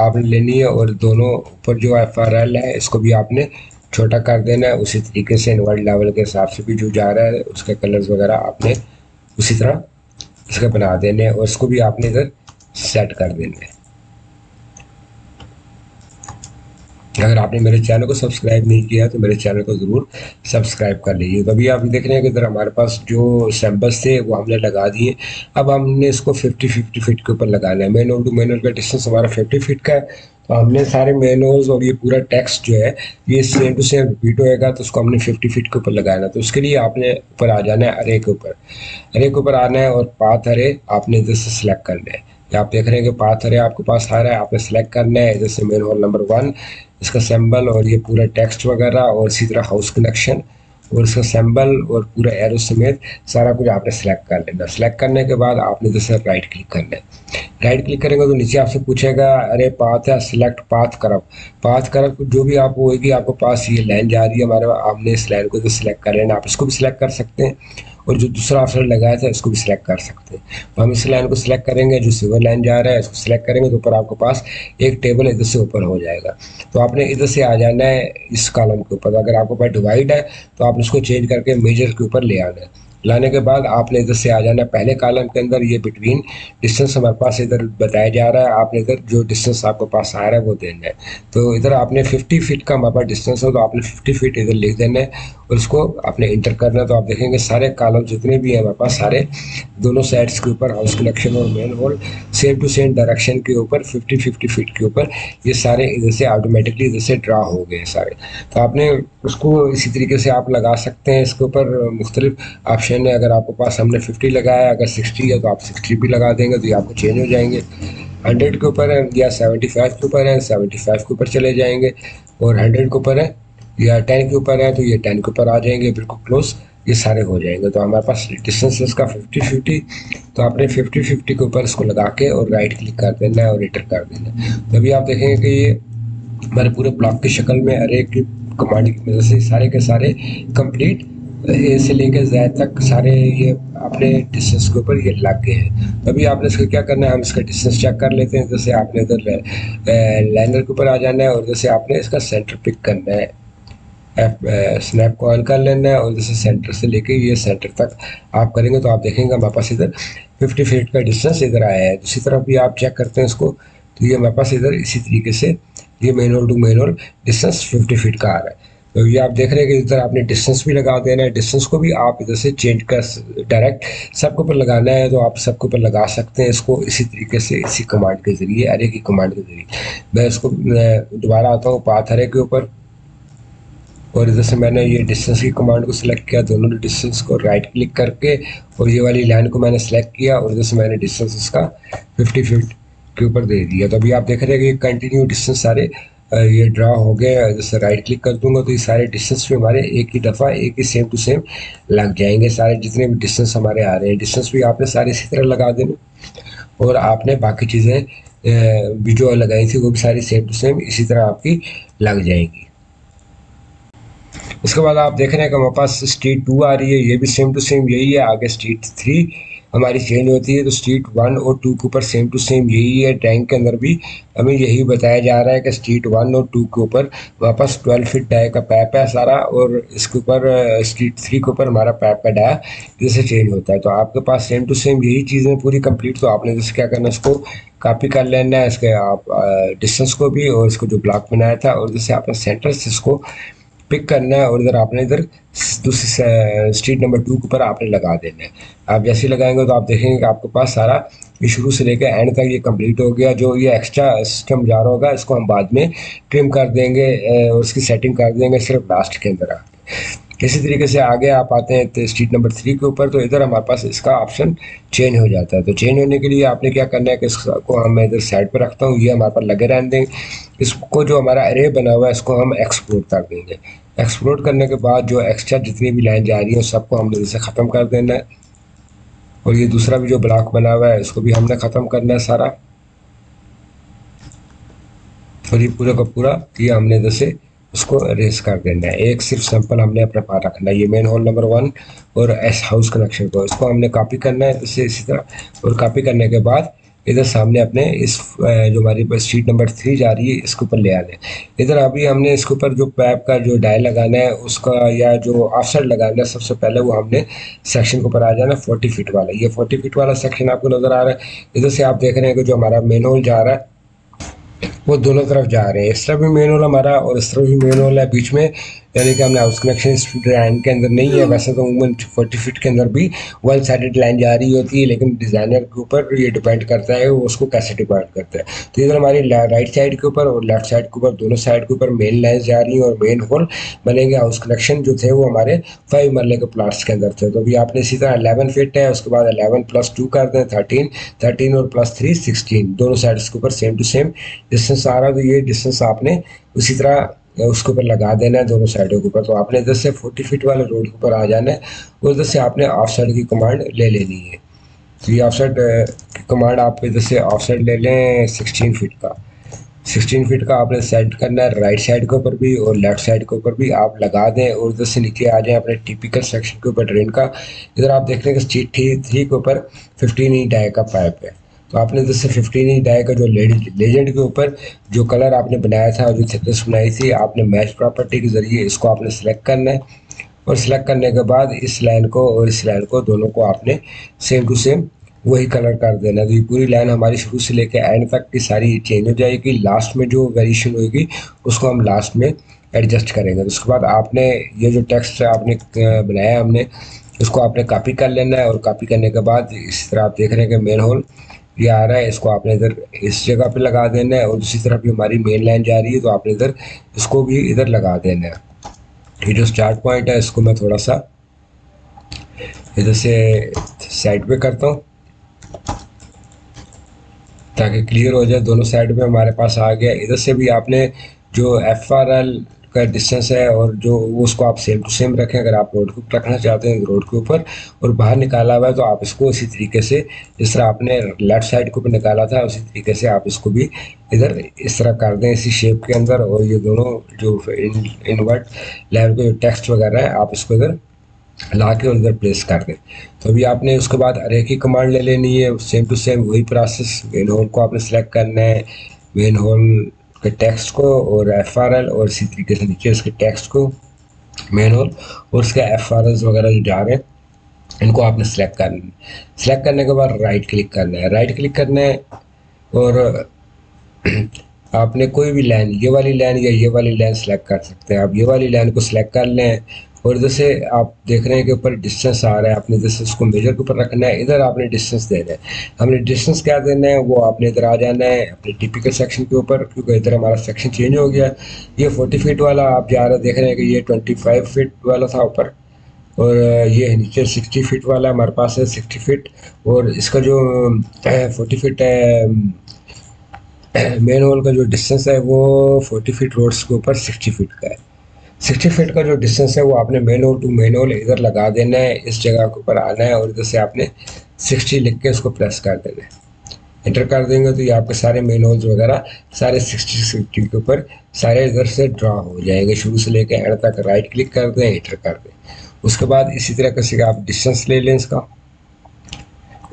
आपने लेनी है और दोनों ऊपर जो FRL है इसको भी आपने छोटा कर देना है। उसी तरीके से इनवर्ट लेवल के हिसाब से भी जो जा रहा है उसके कलर्स वगैरह आपने उसी तरह इसके बना देने और इसको भी आपने इधर सेट कर देने। अगर आपने मेरे चैनल को सब्सक्राइब नहीं किया तो मेरे चैनल को ज़रूर सब्सक्राइब कर लीजिए। तो अभी आप देख रहे हैं कि इधर हमारे पास जो सैम्पल्स थे वो हमने लगा दिए। अब हमने इसको 50-50 फीट के ऊपर लगाना है। Main whole to main whole का डिस्टेंस हमारा 50 फीट का है तो हमने सारे मैनुअल्स और ये पूरा टेक्स्ट जो है ये सेम टू सेम रिपीट होएगा, तो उसको हमने 50 फीट के ऊपर लगाना है। तो उसके लिए आपने ऊपर आ जाना है, अरे के ऊपर आना है और पाथ अरे आपने इधर से सेलेक्ट करना है। आप देख रहे हैं कि पाथ अरे आपके पास आ रहा है, आपने सेलेक्ट करना है इधर से मैनुअल नंबर 1, इसका सिंबल और ये पूरा टेक्स्ट वगैरह, और इसी तरह हाउस कनेक्शन और इसका सिंबल और पूरा एरो समेत सारा कुछ आपने सेलेक्ट कर लेना। सेलेक्ट करने के बाद आपने जैसे राइट क्लिक करना है, राइट क्लिक करेंगे तो नीचे आपसे पूछेगा अरे पाथ है, सिलेक्ट पाथ करव। पाथ करव जो भी आप होगी, आपको पास ये लाइन जा रही है हमारे, आपने इस लाइन को जो सेलेक्ट कर लेना, आप इसको भी सिलेक्ट कर सकते हैं और जो दूसरा ऑप्शन लगाया था इसको भी सिलेक्ट कर सकते हैं। तो हम इस लाइन को सिलेक्ट करेंगे, जो सिल्वर लाइन जा रहा है इसको सिलेक्ट करेंगे तो ऊपर आपके पास एक टेबल इधर से ऊपर हो जाएगा। तो आपने इधर से आ जाना है इस कॉलम के ऊपर, अगर आपके पास डिवाइड है तो आपने उसको चेंज करके मेजर के ऊपर ले आना है। लाने के बाद आपने इधर से आ जाना है पहले कॉलम के अंदर, ये बिटवीन डिस्टेंस हमारे पास इधर बताया जा रहा है, आपने इधर जो डिस्टेंस आपके पास आ रहा है वो देना है। तो इधर आपने 50 फीट का हमारे पास डिस्टेंस हो तो आपने 50 फीट इधर लिख देना है और उसको आपने इंटर करना है। तो आप देखेंगे सारे कॉलम जितने भी हैं हमारे पास सारे दोनों साइड्स के ऊपर हाउस कनेक्शन और main whole same to same direction के ऊपर 50-50 फीट के ऊपर ये सारे इधर से ऑटोमेटिकली इधर से ड्रा हो गए सारे। तो आपने उसको इसी तरीके से आप लगा सकते हैं, इसके ऊपर मुख्तलिफ ऑप्शन है। अगर आपके पास हमने 50 लगाया, अगर 60 है तो आप 60 भी लगा देंगे तो ये आपको चेंज हो जाएंगे। 100 के ऊपर है या 75 के ऊपर है, 75 के ऊपर चले जाएंगे, और 100 के ऊपर है या 10 के ऊपर है तो ये 10 के ऊपर आ जाएंगे, बिल्कुल क्लोज ये सारे हो जाएंगे। तो हमारे पास डिस्टेंसेस का 50-50, तो आपने 50-50 के ऊपर इसको लगा के और राइट क्लिक कर देना है और एंटर कर देना है। तो अभी आप देखेंगे कि ये हमारे पूरे ब्लॉक की शक्ल में अरे की कमांड की वजह से सारे के सारे कंप्लीट ए से लेकर जैद तक सारे ये अपने डिस्टेंस के ऊपर ये लग गए हैं। तभी आपने इसका क्या करना है, हम इसका डिस्टेंस चेक कर लेते हैं। जैसे आपने इधर लाइनर के ऊपर आ जाना है और जैसे आपने इसका सेंटर पिक करना है, स्नैप को ऑन कर लेना है और जैसे सेंटर से लेके ये सेंटर तक आप करेंगे तो आप देखेंगे हमारे पास इधर 50 फीट का डिस्टेंस इधर आया है। दूसरी तरफ भी आप चेक करते हैं इसको तो ये हमारे पास इधर इसी तरीके से ये manual to manual distance 50 feet का आ रहा है। तो ये आप देख रहे हैं कि इधर आपने डिस्टेंस भी लगा देना है, डिस्टेंस को भी आप इधर से चेंज कर डायरेक्ट सबके ऊपर लगाना है तो आप सबके ऊपर लगा सकते हैं इसको इसी तरीके से, इसी कमांड के ज़रिए, अरे की कमांड के ज़रिए। मैं इसको दोबारा आता हूँ पाथ अरे के ऊपर और इधर से मैंने ये डिस्टेंस की कमांड को सिलेक्ट किया, दोनों डिस्टेंस को राइट क्लिक करके और ये वाली लाइन को मैंने सेलेक्ट किया और इधर से मैंने डिस्टेंस इसका 50 फीट के ऊपर दे दिया। तो अभी आप देख रहे हैं कि कंटिन्यू डिस्टेंस सारे ये ड्रा हो गया। जैसे राइट क्लिक कर दूंगा तो ये सारे डिस्टेंस भी हमारे एक ही दफ़ा एक ही सेम टू सेम लग जाएंगे, सारे जितने भी डिस्टेंस हमारे आ रहे हैं। डिस्टेंस भी आपने सारे इसी तरह लगा देना और आपने बाकी चीज़ें भी जो लगाई थी वो भी सारी सेम टू सेम इसी तरह आपकी लग जाएंगी। उसके बाद आप देख रहे हैं कि हमारे पास स्ट्रीट 2 आ रही है, ये भी सेम टू सेम यही है। आगे स्ट्रीट 3 हमारी चेंज होती है तो स्ट्रीट 1 और 2 के ऊपर सेम टू सेम यही है। टैंक के अंदर भी हमें यही बताया जा रहा है कि स्ट्रीट 1 और 2 के ऊपर वापस 12 फीट डाया का पैप है सारा और इसके ऊपर स्ट्रीट 3 के ऊपर हमारा पैप का डाया जैसे चेंज होता है। तो आपके पास सेम टू सेम यही चीज़ें पूरी कंप्लीट। तो आपने जैसे क्या करना है, इसको कॉपी कर लेना है, इसके आप डिस्टेंस को भी और इसको जो ब्लॉक बनाया था और जैसे आपने सेंटर से इसको पिक करना है और इधर आपने इधर दूसरी स्ट्रीट नंबर 2 के ऊपर आपने लगा देना है। आप जैसे लगाएंगे तो आप देखेंगे कि आपके पास सारा ये शुरू से लेकर एंड तक ये कंप्लीट हो गया। जो ये एक्स्ट्रा सिस्टम जा रहा होगा इसको हम बाद में ट्रिम कर देंगे और उसकी सेटिंग कर देंगे सिर्फ लास्ट के अंदर। इसी तरीके से आगे आप आते हैं स्ट्रीट नंबर 3 के ऊपर तो इधर हमारे पास इसका ऑप्शन चेंज हो जाता है। तो चेंज होने के लिए आपने क्या करना है कि इसको हम इधर साइड पर रखता हूँ, ये हमारे पास लगे रहने देंगे। इसको जो हमारा अरे बना हुआ है इसको हम एक्सपोर्ट कर देंगे। एक्सपोर्ट करने के बाद जो एक्स्ट्रा जितनी भी लाइन जा रही है सबको हमने इधर से ख़त्म कर देना है और ये दूसरा भी जो ब्लॉक बना हुआ है इसको भी हमने ख़त्म करना है सारा और ये पूरा का पूरा ये हमने इधर से उसको रेस कर देना है। एक सिर्फ सैंपल हमने अपने पास रखना है, ये मेन हॉल नंबर 1 और एस हाउस कनेक्शन को इसको हमने कॉपी करना है इसे इसी तरह और कॉपी करने के बाद इधर सामने अपने इस जो हमारी स्ट्रीट नंबर 3 जा रही है इसके ऊपर ले आना है। इधर अभी हमने इसके ऊपर जो पैप का जो डायल लगाना है उसका या जो ऑफसेट लगाना है सबसे पहले वो हमने सेक्शन के ऊपर आ जाना है 40 फीट वाला। ये 40 फीट वाला सेक्शन आपको नज़र आ रहा है। इधर से आप देख रहे हैं कि जो हमारा मेन होल जा रहा है वो दोनों तरफ जा रहे हैं, इस तरफ भी मेन होल हमारा और इस तरफ भी मेन होल है, बीच में यानी कि हमने हाउस कनेक्शन डिजाइन के अंदर नहीं है। वैसे तो उमूमन 40 फीट के अंदर भी वन साइडेड लाइन जा रही होती है, लेकिन डिज़ाइनर के ऊपर ये डिपेंड करता है वो उसको कैसे डिपेंड करता है। तो इधर हमारी राइट साइड के ऊपर और लेफ्ट साइड के ऊपर दोनों साइड के ऊपर मेन लाइन जा रही है और मेन होल बनेंगे। हाउस कनेक्शन जो थे वो हमारे 5 मरले के प्लाट्स के अंदर थे। तो अभी आपने इसी तरह 11 फीट है, उसके बाद 11 + 2 कर दें 13 और + 3 16, दोनों साइड्स के ऊपर सेम टू सेम डिस्टेंस आ रहा है। तो ये डिस्टेंस आपने उसी तरह उसके ऊपर लगा देना है दोनों साइडों के ऊपर। तो आपने इधर से 40 फीट वाले रोड के ऊपर आ जाना है और उधर से आपने ऑफ साइड की कमांड ले लेनी है। तो ये ऑफ साइड की कमांड आप इधर से ऑफ साइड ले लें 16 फीट का। 16 फीट का आपने सेट करना है राइट साइड के ऊपर भी और लेफ्ट साइड के ऊपर भी आप लगा दें और उधर से नीचे आ जाएं अपने टिपिकल सेक्शन के ऊपर ड्रेन का। इधर आप देख रहे हैं कि C3 के ऊपर 15 इंच डाई का पाइप है। तो आपने इधर से 15 इंच डाई का जो लेजेंड के ऊपर जो कलर आपने बनाया था और जो थिकनेस बनाई थी, आपने मैच प्रॉपर्टी के ज़रिए इसको आपने सेलेक्ट करना है और सेलेक्ट करने के बाद इस लाइन को और इस लाइन को दोनों को आपने सेम टू सेम वही कलर कर देना। तो ये पूरी लाइन हमारी शुरू से लेकर एंड तक की सारी चेंज हो जाएगी। लास्ट में जो वेरिएशन होगी उसको हम लास्ट में एडजस्ट करेंगे। तो उसके बाद आपने ये जो टेक्स्ट आपने बनाया हमने उसको आपने कॉपी कर लेना है और कॉपी करने के बाद इस तरह आप देख रहे हैं कि मेन होल ये आ रहा है, इसको आपने इधर इस जगह पे लगा देना है और दूसरी तरफ भी हमारी मेन लाइन जा रही है तो आपने इधर इसको भी इधर लगा देना है। ये जो स्टार्ट पॉइंट है इसको मैं थोड़ा सा इधर से साइड पे करता हूँ ताकि क्लियर हो जाए। दोनों साइड पे हमारे पास आ गया। इधर से भी आपने जो FRL का डिस्टेंस है और जो उसको आप सेम टू सेम रखें। अगर आप रोड को रखना चाहते हैं रोड के ऊपर और बाहर निकाला हुआ है तो आप इसको इसी तरीके से जिस तरह आपने लेफ्ट साइड को ऊपर निकाला था उसी तरीके से आप इसको भी इधर इस तरह कर दें इसी शेप के अंदर। और ये दोनों जो इनवर्ट लेवल के जो टेक्स्ट वगैरह है आप इसको इधर ला के और इधर प्लेस कर दें। तो अभी आपने उसके बाद अरे की कमांड ले लेनी है। सेम टू सेम वही प्रोसेस, मेन होल को आपने सेलेक्ट करना है, मेन होल के टेक्स्ट को और FRL और इसी तरीके से नीचे इसके टेक्स्ट को मेन होल और उसके FRLs वगैरह जो जा रहे हैं इनको आपने सेलेक्ट करना है। सेलेक्ट करने के बाद राइट क्लिक करना है, राइट क्लिक करना है और आपने कोई भी लाइन ये वाली लाइन या ये वाली लाइन सेलेक्ट कर सकते हैं। आप ये वाली लाइन को सेलेक्ट कर लें और इधर से आप देख रहे हैं कि ऊपर डिस्टेंस आ रहा है। आपने इधर से उसको मेजर के ऊपर रखना है, इधर आपने डिस्टेंस देना है। हमने डिस्टेंस क्या देना है वो आपने इधर आ जाना है अपने टिपिकल सेक्शन के ऊपर, क्योंकि इधर हमारा सेक्शन चेंज हो गया। ये 40 फीट वाला आप जा रहे देख रहे हैं कि ये 25 फीट वाला था ऊपर और ये नीचे 60 फीट वाला हमारे पास है 60 फीट और इसका जो 40 फीट है मेन होल का जो डिस्टेंस है वो 40 फीट रोड्स के ऊपर 60 फीट का है। 60 फीट का जो डिस्टेंस है वो आपने main whole to main whole इधर लगा देना है, इस जगह के ऊपर आना है और इधर से आपने 60 लिख के उसको प्रेस कर देना है, एंटर कर देंगे। तो ये आपके सारे मेन होल्स वगैरह सारे 60 के ऊपर सारे इधर से ड्रा हो जाएंगे शुरू से लेके एंड तक। राइट क्लिक कर दें, एंटर कर दें। उसके बाद इसी तरह किसी का आप डिस्टेंस ले लें इसका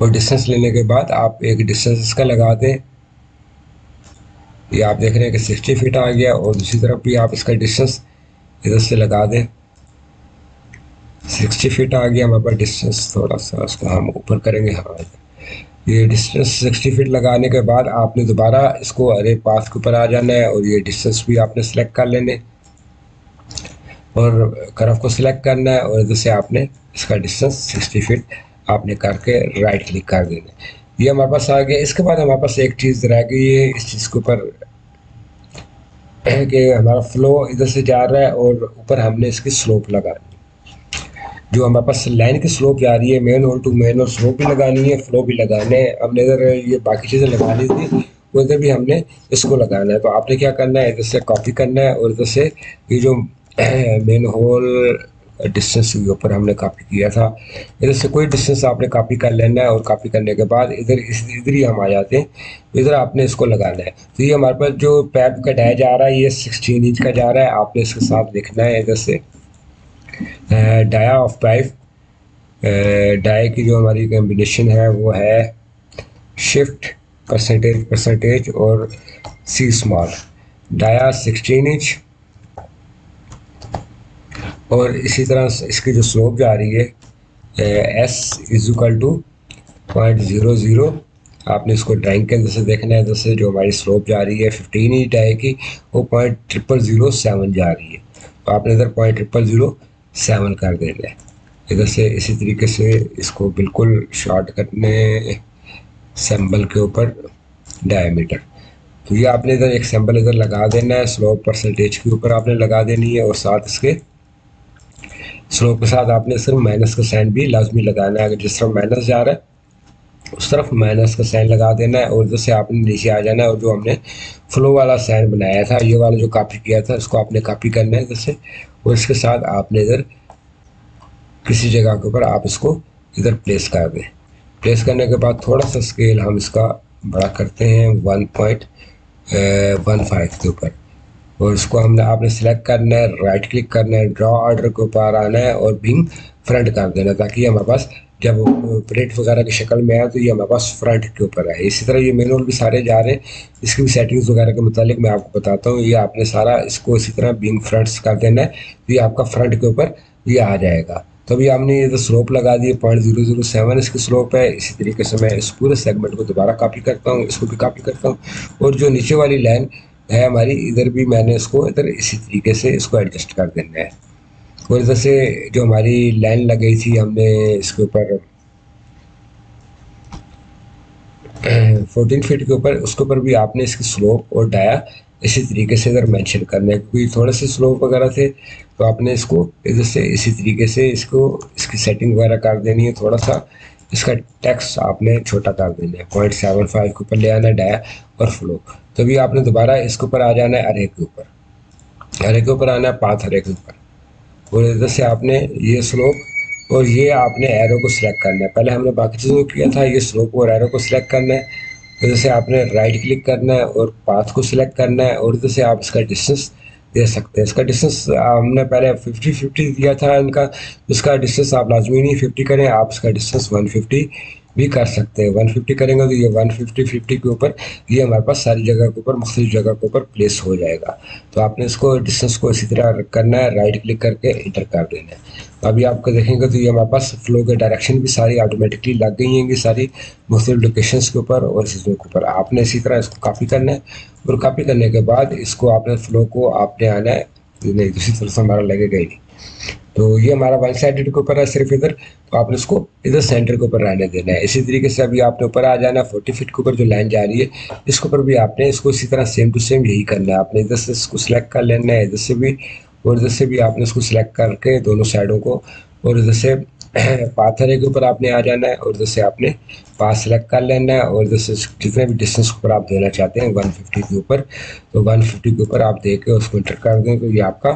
और डिस्टेंस लेने के बाद आप एक डिस्टेंस इसका लगा दें। ये आप देख रहे हैं कि 60 फीट आ गया और दूसरी तरफ भी आप इसका डिस्टेंस इधर से लगा दें। 60 फीट आ गया हमारे पास डिस्टेंस, थोड़ा सा इसको हम ऊपर करेंगे। हाँ, ये डिस्टेंस 60 फीट लगाने के बाद आपने दोबारा इसको अरे पाथ के ऊपर आ जाना है और ये डिस्टेंस भी आपने सेलेक्ट कर लेने और कर्व को सिलेक्ट करना है और इधर से आपने इसका डिस्टेंस 60 फीट आपने करके राइट क्लिक कर देना। ये हमारे पास आ गया। इसके बाद हमारे पास एक चीज़ रह गई है इस चीज़ के ऊपर कि हमारा फ्लो इधर से जा रहा है और ऊपर हमने इसकी स्लोप लगानी है। जो हमारे पास लाइन की स्लोप जा रही है main whole to main whole slope भी लगानी है, फ्लो भी लगाना है। हमने इधर ये बाकी चीज़ें लगानी थी उधर भी हमने इसको लगाना है। तो आपने क्या करना है इधर से कॉपी करना है और इधर से ये जो मेन होल डिस्टेंस के ऊपर हमने कॉपी किया था इधर से कोई डिस्टेंस आपने कॉपी कर लेना है और कॉपी करने के बाद इधर ही हम आ जाते हैं। इधर आपने इसको लगाना है। तो ये हमारे पास जो पैप का डाया जा रहा है ये 16 इंच का जा रहा है। आपने इसके साथ लिखना है इधर से डाया ऑफ पाइप, डाया की जो हमारी कम्बिनेशन है वो है shift %% और C स्मॉल डाया 16 इंच और इसी तरह इसकी जो स्लोप जा रही है S = 0.00। आपने इसको ड्राइंग के अंदर से देखना है। जैसे जो हमारी स्लोप जा रही है 15 इंच डाई की वो 0.007 जा रही है। तो आपने इधर 0.0007 कर देना है। इधर से इसी तरीके से इसको बिल्कुल शॉर्ट करने सैम्बल के ऊपर डायमीटर, तो ये आपने इधर एक सैम्बल इधर लगा देना है, स्लोप परसेंटेज के ऊपर आपने लगा देनी है और साथ इसके स्लोप के साथ आपने सिर्फ माइनस का साइन भी लाजमी लगाना है। अगर जिस तरफ माइनस जा रहा है उस तरफ माइनस का साइन लगा देना है और जैसे आपने नीचे आ जाना है। और जो हमने फ्लो वाला साइन बनाया था, ये वाला जो कापी किया था, इसको आपने कापी करना है जैसे, और इसके साथ आपने इधर किसी जगह के ऊपर आप इसको इधर प्लेस कर दें। प्लेस करने के बाद थोड़ा सा स्केल हम इसका बड़ा करते हैं 1.15 के ऊपर, और इसको हमने आपने सेलेक्ट करना है, राइट क्लिक करना है, ड्रॉ ऑर्डर के ऊपर आना है और बिंग फ्रंट कर देना, ताकि हमारे पास जब प्लेट वगैरह की शक्ल में आए तो ये हमारे पास फ्रंट के ऊपर आए। इसी तरह ये मेनूल भी सारे जा रहे हैं, इसकी भी सेटिंग्स वगैरह के मुतालिक मैं आपको बताता हूँ। ये आपने सारा इसको इसी तरह बिंग फ्रंट्स कर देना है, ये आपका फ्रंट के ऊपर ये आ जाएगा। तो अभी हमने ये जो स्लोप लगा दी 0.007 इसकी स्लोप है। इसी तरीके से मैं इस पूरे सेगमेंट को दोबारा कॉपी करता हूँ, इसको भी कॉपी करता हूँ, और जो नीचे वाली लाइन है हमारी इधर भी मैंने इसको इधर इसी तरीके से इसको एडजस्ट कर देना है। और इधर से जो हमारी लाइन लगाई थी हमने इसके ऊपर 14 फीट के ऊपर, उसके ऊपर भी आपने इसकी स्लोप और डाया इसी तरीके से इधर मेंशन करना है, क्योंकि थोड़े से स्लोप वगैरह थे तो आपने इसको इधर से इसी तरीके से इसको इसकी सेटिंग वगैरह कर देनी है। थोड़ा सा इसका टेक्स्ट आपने छोटा कर देना है, 0.75 के ऊपर ले आना है डाया और फ्लो। तो भी आपने दोबारा इसके ऊपर आ जाना है, अरे के ऊपर आना है, 5 अरे के ऊपर, और इधर से आपने ये स्लोप और ये आपने एरो को सिलेक्ट करना है। पहले हमने बाकी चीज़ों किया था, ये स्लोप और एरो को सिलेक्ट करना है, इधर से आपने राइट क्लिक करना है और पाथ को सिलेक्ट करना है, और इधर से आप इसका डिस्टेंस दे सकते हैं। इसका डिस्टेंस हमने पहले 50-50 दिया था इनका, इसका डिस्टेंस आप लाजमी नहीं 50 करें, आप इसका डिस्टेंस 150 भी कर सकते हैं। 150 करेंगे तो ये 150-50 के ऊपर ये हमारे पास सारी जगह के ऊपर मुख्तलिफ जगह के ऊपर प्लेस हो जाएगा। तो आपने इसको डिस्टेंस को इसी तरह करना है, राइट क्लिक करके इंटर कर देना है। अभी आपको देखेंगे तो ये हमारे पास फ्लो के डायरेक्शन भी सारी ऑटोमेटिकली लग गई हैं, सारी मुख्तलिफ लोकेशंस के ऊपर और चीज़ों के ऊपर। आपने इसी तरह इसको कापी करना है और कापी करने के बाद इसको आपने फ्लो को आपने आना है, नहीं दूसरी तरफ से हमारा लगेगा ही नहीं, तो ये हमारा वन साइडेड के ऊपर है सिर्फ इधर, तो आपने इसको इधर सेंटर के ऊपर रहने देना है। इसी तरीके से अभी आपने ऊपर आ जाना है, 40 फीट के ऊपर जो लाइन जा रही है इसके ऊपर भी आपने इसको इसी तरह सेम टू सेम यही करना है। आपने इधर से इसको सिलेक्ट कर लेना है, इधर से भी और इधर से भी आपने इसको सिलेक्ट करके दोनों साइडों को, और इधर से पाथरे के ऊपर आपने आ जाना है और इधर से आपने पाथ सेलेक्ट कर लेना है, और इधर से जितने भी डिस्टेंस के ऊपर आप देना चाहते हैं 150 के ऊपर, तो 150 के ऊपर आप देके उसको इंटर कर दें, तो ये आपका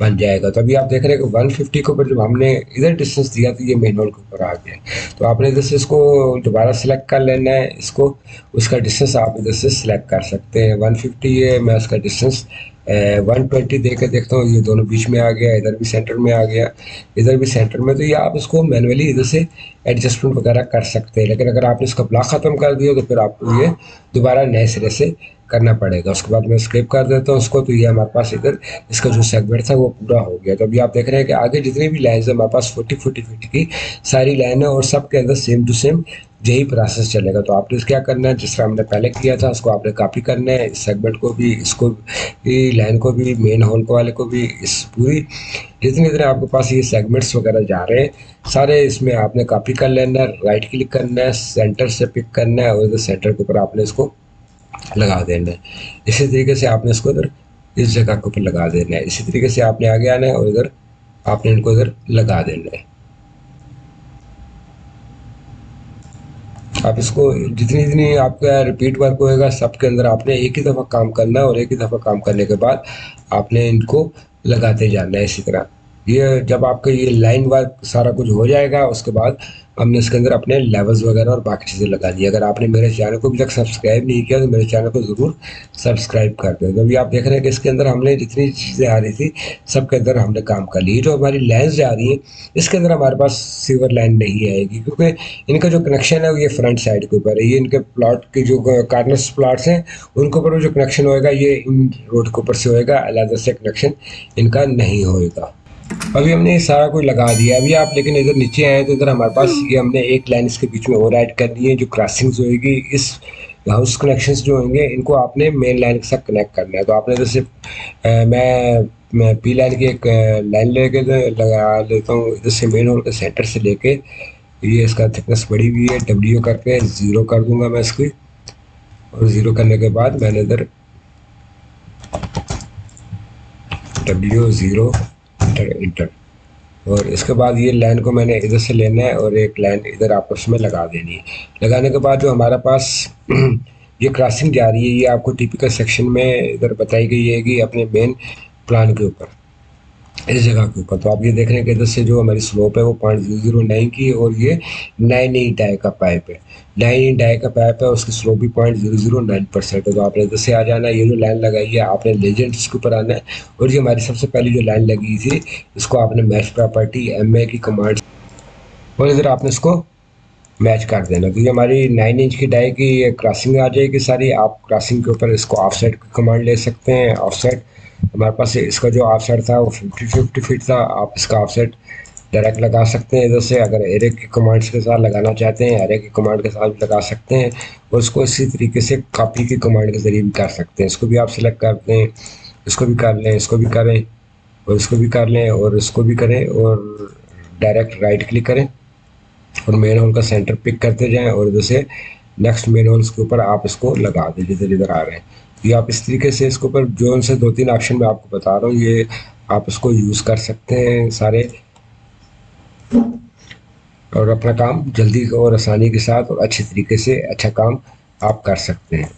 बन जाएगा। तो अभी आप देख रहे हैं कि 150 के ऊपर जब हमने इधर डिस्टेंस दिया तो ये मैनुअल के ऊपर आ गया। तो आपने इधर से इसको दोबारा सेलेक्ट कर लेना है, इसको उसका डिस्टेंस आप इधर से सिलेक्ट कर सकते हैं। 150 है, मैं उसका डिस्टेंस 120 दे के देखता हूँ, ये दोनों बीच में आ गया, इधर भी सेंटर में आ गया, इधर भी सेंटर में। तो ये आप इसको मैनुअली इधर से एडजस्टमेंट वगैरह कर सकते हैं, लेकिन अगर आपने इसका ब्लॉक ख़त्म कर दिया तो फिर आपको ये दोबारा नए सिरे से करना पड़ेगा। उसके बाद मैं स्किप कर देता हूँ उसको, तो ये हमारे पास इधर इसका जो सेगमेंट था वो पूरा हो गया। तो अभी आप देख रहे हैं कि आगे जितनी भी लाइन्स हमारे पास 40-40 फीट की सारी लाइन है और सब के अंदर सेम टू सेम यही प्रोसेस चलेगा। तो आपने क्या करना है, जिस तरह हमने पहले किया था उसको आपने कॉपी करना है, इस सेगमेंट को भी, इसको भी, लाइन को भी, मेन हॉल को वाले को भी, इस पूरी जितने आपके पास ये सेगमेंट्स वगैरह जा रहे हैं सारे इसमें आपने कॉपी कर लेना है, राइट क्लिक करना है, सेंटर से पिक करना है और इधर सेंटर के ऊपर आपने इसको लगा देना है। इसी तरीके से आपने इसको इधर इस जगह के ऊपर लगा देना है। इसी तरीके से आपने आगे आना है और इधर आपने इनको इधर लगा देना है। आप इसको जितनी आपका रिपीट वर्क होएगा सबके अंदर आपने एक ही दफ़ा काम करना है, और एक ही दफ़ा काम करने के बाद आपने इनको लगाते जाना है। इसी तरह ये जब आपका ये लाइन वर्क सारा कुछ हो जाएगा उसके बाद हमने इसके अंदर अपने लेवल्स वगैरह और बाकी चीज़ें लगा दी। अगर आपने मेरे चैनल को अभी तक सब्सक्राइब नहीं किया तो मेरे चैनल को ज़रूर सब्सक्राइब कर दें। तो अभी आप देख रहे हैं कि इसके अंदर हमने जितनी चीज़ें आ रही थी सब के अंदर हमने काम कर ली। जो हमारी लाइन्स जा रही हैं इसके अंदर हमारे पास सीवर लाइन नहीं आएगी, क्योंकि इनका जो कनेक्शन है वो ये फ्रंट साइड के ऊपर है। ये इनके प्लाट के जो कार्नर्स प्लाट्स हैं उनके ऊपर जो कनेक्शन होएगा ये इन रोड के ऊपर से होएगा, अलग से कनेक्शन इनका नहीं होएगा। अभी हमने ये सारा कुछ लगा दिया। अभी आप लेकिन इधर नीचे आए तो इधर हमारे पास ये हमने एक लाइन इसके बीच में ओवरराइड करनी है। जो क्रॉसिंग्स होएगी इस हाउस कनेक्शंस जो होंगे इनको आपने मेन लाइन के साथ कनेक्ट करना है। तो आपने जैसे मैं मैं पी लाइन की एक लाइन लेके लगा लेता हूँ इससे मेन होल के सेंटर से लेके, ये इसका थिकनेस बड़ी हुई है, डब्ल्यू करके ज़ीरो कर दूंगा मैं इसकी, और ज़ीरो करने के बाद मैंने इधर डब्ल्यू ज़ीरो इंटर, और इसके बाद ये लाइन को मैंने इधर से लेना है और एक लाइन इधर आपस में लगा देनी है। लगाने के बाद जो हमारा पास ये क्रॉसिंग जा रही है, ये आपको टिपिकल सेक्शन में इधर बताई गई है कि अपने मेन प्लान के ऊपर इस जगह के ऊपर, तो आप ये देख रहे हैं कि इधर से जो हमारी स्लोप है वो 0.009 की, और ये 9 इंच डाई का पाइप है, 9 इंच डाई का पाइप है, उसकी स्लोप भी 0.009% है। तो आपने इधर से आ जाना, ये जो लाइन लगाई है आपने लेजेंड इसके ऊपर आना है, और ये हमारी सबसे पहली जो लाइन लगी थी इसको आपने मैच प्रॉपर्टी MA की कमांड, और इधर आपने इसको मैच कर देना। तो ये हमारी 9 इंच की डाई की क्रॉसिंग आ जाएगी सारी। आप क्रॉसिंग के ऊपर इसको ऑफसेट की कमांड ले सकते हैं। ऑफसेट हमारे पास इसका जो ऑफसेट था वो 50 फीट था, आप इसका ऑफसेट डायरेक्ट लगा सकते हैं इधर से, अगर एरे की कमांड्स के साथ लगाना चाहते हैं एरे की कमांड के साथ लगा सकते हैं, और उसको इसी तरीके से कॉपी की कमांड के ज़रिए भी कर सकते हैं। इसको भी आप सेलेक्ट करते हैं, इसको भी कर लें, इसको भी करें और इसको भी कर लें और इसको भी करें, और डायरेक्ट राइट क्लिक करें और मेन होल का सेंटर पिक करते जाएं और इधर से नेक्स्ट मेन होल्स के ऊपर आप इसको लगा दें जिधर इधर आ रहे हैं। ये आप इस तरीके से इसके ऊपर जो उनसे 2-3 ऑप्शन में आपको बता रहा हूँ, ये आप इसको यूज़ कर सकते हैं सारे, और अपना काम जल्दी और आसानी के साथ और अच्छे तरीके से अच्छा काम आप कर सकते हैं।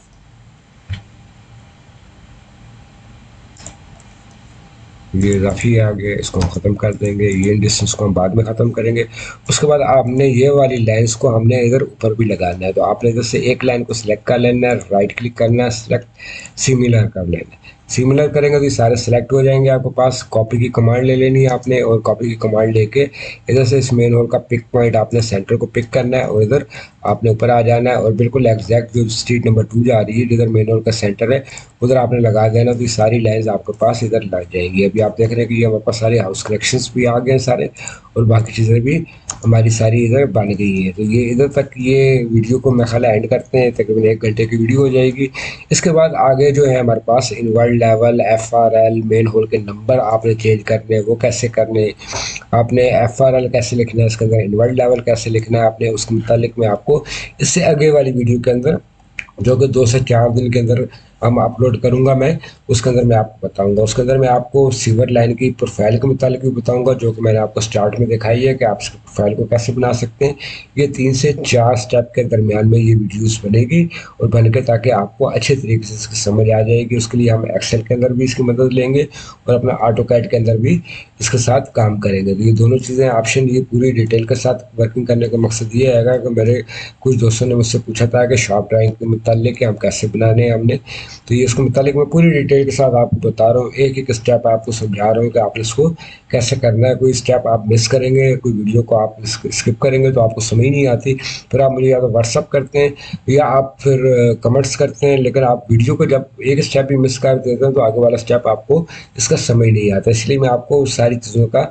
ये इजाफी आगे इसको हम ख़त्म कर देंगे, ये डिस्टेंस को हम बाद में ख़त्म करेंगे। उसके बाद आपने ये वाली लाइंस को हमने इधर ऊपर भी लगाना है, तो आपने इधर से एक लाइन को सिलेक्ट कर लेना है, राइट क्लिक करना है, सिलेक्ट सिमिलर कर लेना है। सिमिलर करेंगे तो ये सारे सिलेक्ट हो जाएंगे। आपके पास कॉपी की कमांड ले लेनी है आपने, और कॉपी की कमांड लेके इधर से इस मेन होल का पिक पॉइंट आपने सेंटर को पिक करना है, और इधर आपने ऊपर आ जाना है और बिल्कुल एग्जैक्ट जो स्ट्रीट नंबर 2 जा रही है जिधर मेन होल का सेंटर है उधर आपने लगा देना। तो ये सारी लाइंस आपके पास इधर लग जाएंगी। अभी आप देख रहे हैं कि ये हमारे पास सारे हाउस कलेक्शंस भी आ गए सारे, और बाकी चीज़ें भी हमारी सारी इधर बन गई है। तो ये इधर तक ये वीडियो को मैं ख़ाला एंड करते हैं, तकरीबन 1 घंटे की वीडियो हो जाएगी। इसके बाद आगे जो है हमारे पास invert level FRL manhole के नंबर आपने चेंज करने हैं, वो कैसे करने, आपने FRL कैसे लिखना है इसके अंदर, इनवर्ल्ड लेवल कैसे लिखना है आपने, उसके मुतालिक मैं आपको इससे आगे वाली वीडियो के अंदर जो कि 2 से 4 दिन के अंदर हम अपलोड करूंगा मैं, उसके अंदर मैं आपको बताऊंगा। उसके अंदर मैं आपको सीवर लाइन की प्रोफाइल के मुताबिक भी बताऊंगा जो कि मैंने आपको स्टार्ट में दिखाई है कि आप इसकी प्रोफाइल को कैसे बना सकते हैं। ये 3 से 4 स्टेप के दरमियान में ये वीडियोस बनेगी और बनकर ताकि आपको अच्छे तरीके से इसकी समझ आ जाएगी। उसके लिए हम एक्सेल के अंदर भी इसकी मदद लेंगे और अपना ऑटोकैड के अंदर भी इसके साथ काम करेंगे। तो ये दोनों चीज़ें ऑप्शन ये पूरी डिटेल के साथ वर्किंग करने का मकसद ये है कि मेरे कुछ दोस्तों ने मुझसे पूछा था कि शॉप ड्राइंग के मुतालिक हम कैसे बनाने हैं हमने, तो ये इसके मुतालिक मैं पूरी डिटेल के साथ आपको बता रहा हूँ, एक स्टेप आपको समझा रहा हूँ कि आपने इसको कैसे करना है। कोई स्टेप आप मिस करेंगे, कोई वीडियो को आप स्किप करेंगे तो आपको समझ नहीं आती, फिर आप मुझे या तो व्हाट्सअप करते हैं या आप फिर कमेंट्स करते हैं, लेकिन आप वीडियो को जब एक स्टेप भी मिस कर देते हैं तो आगे वाला स्टेप आपको इसका समझ नहीं आता। इसलिए मैं आपको सारी चीज़ों का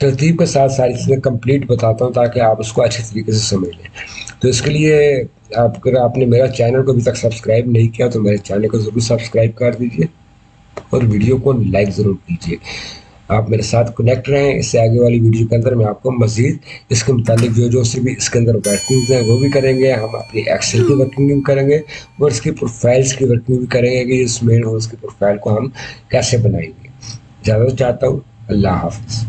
तरतीब के साथ सारी चीज़ें कंप्लीट बताता हूँ ताकि आप उसको अच्छे तरीके से समझ लें। तो इसके लिए अगर आपने मेरा चैनल को अभी तक सब्सक्राइब नहीं किया तो मेरे चैनल को ज़रूर सब्सक्राइब कर दीजिए और वीडियो को लाइक ज़रूर कीजिए। आप मेरे साथ कनेक्ट रहें, इससे आगे वाली वीडियो के अंदर मैं आपको मज़ीद इसके मुताबिक जो से भी इसके अंदर वर्किंग्स हैं वो भी करेंगे। हम अपनी एक्सेल की वर्किंग भी करेंगे और इसकी प्रोफाइल्स की वर्किंग भी करेंगे कि इस मेन होल की प्रोफाइल को हम कैसे बनाएंगे। ज़्यादा चाहता हूँ, अल्लाह हाफिज़।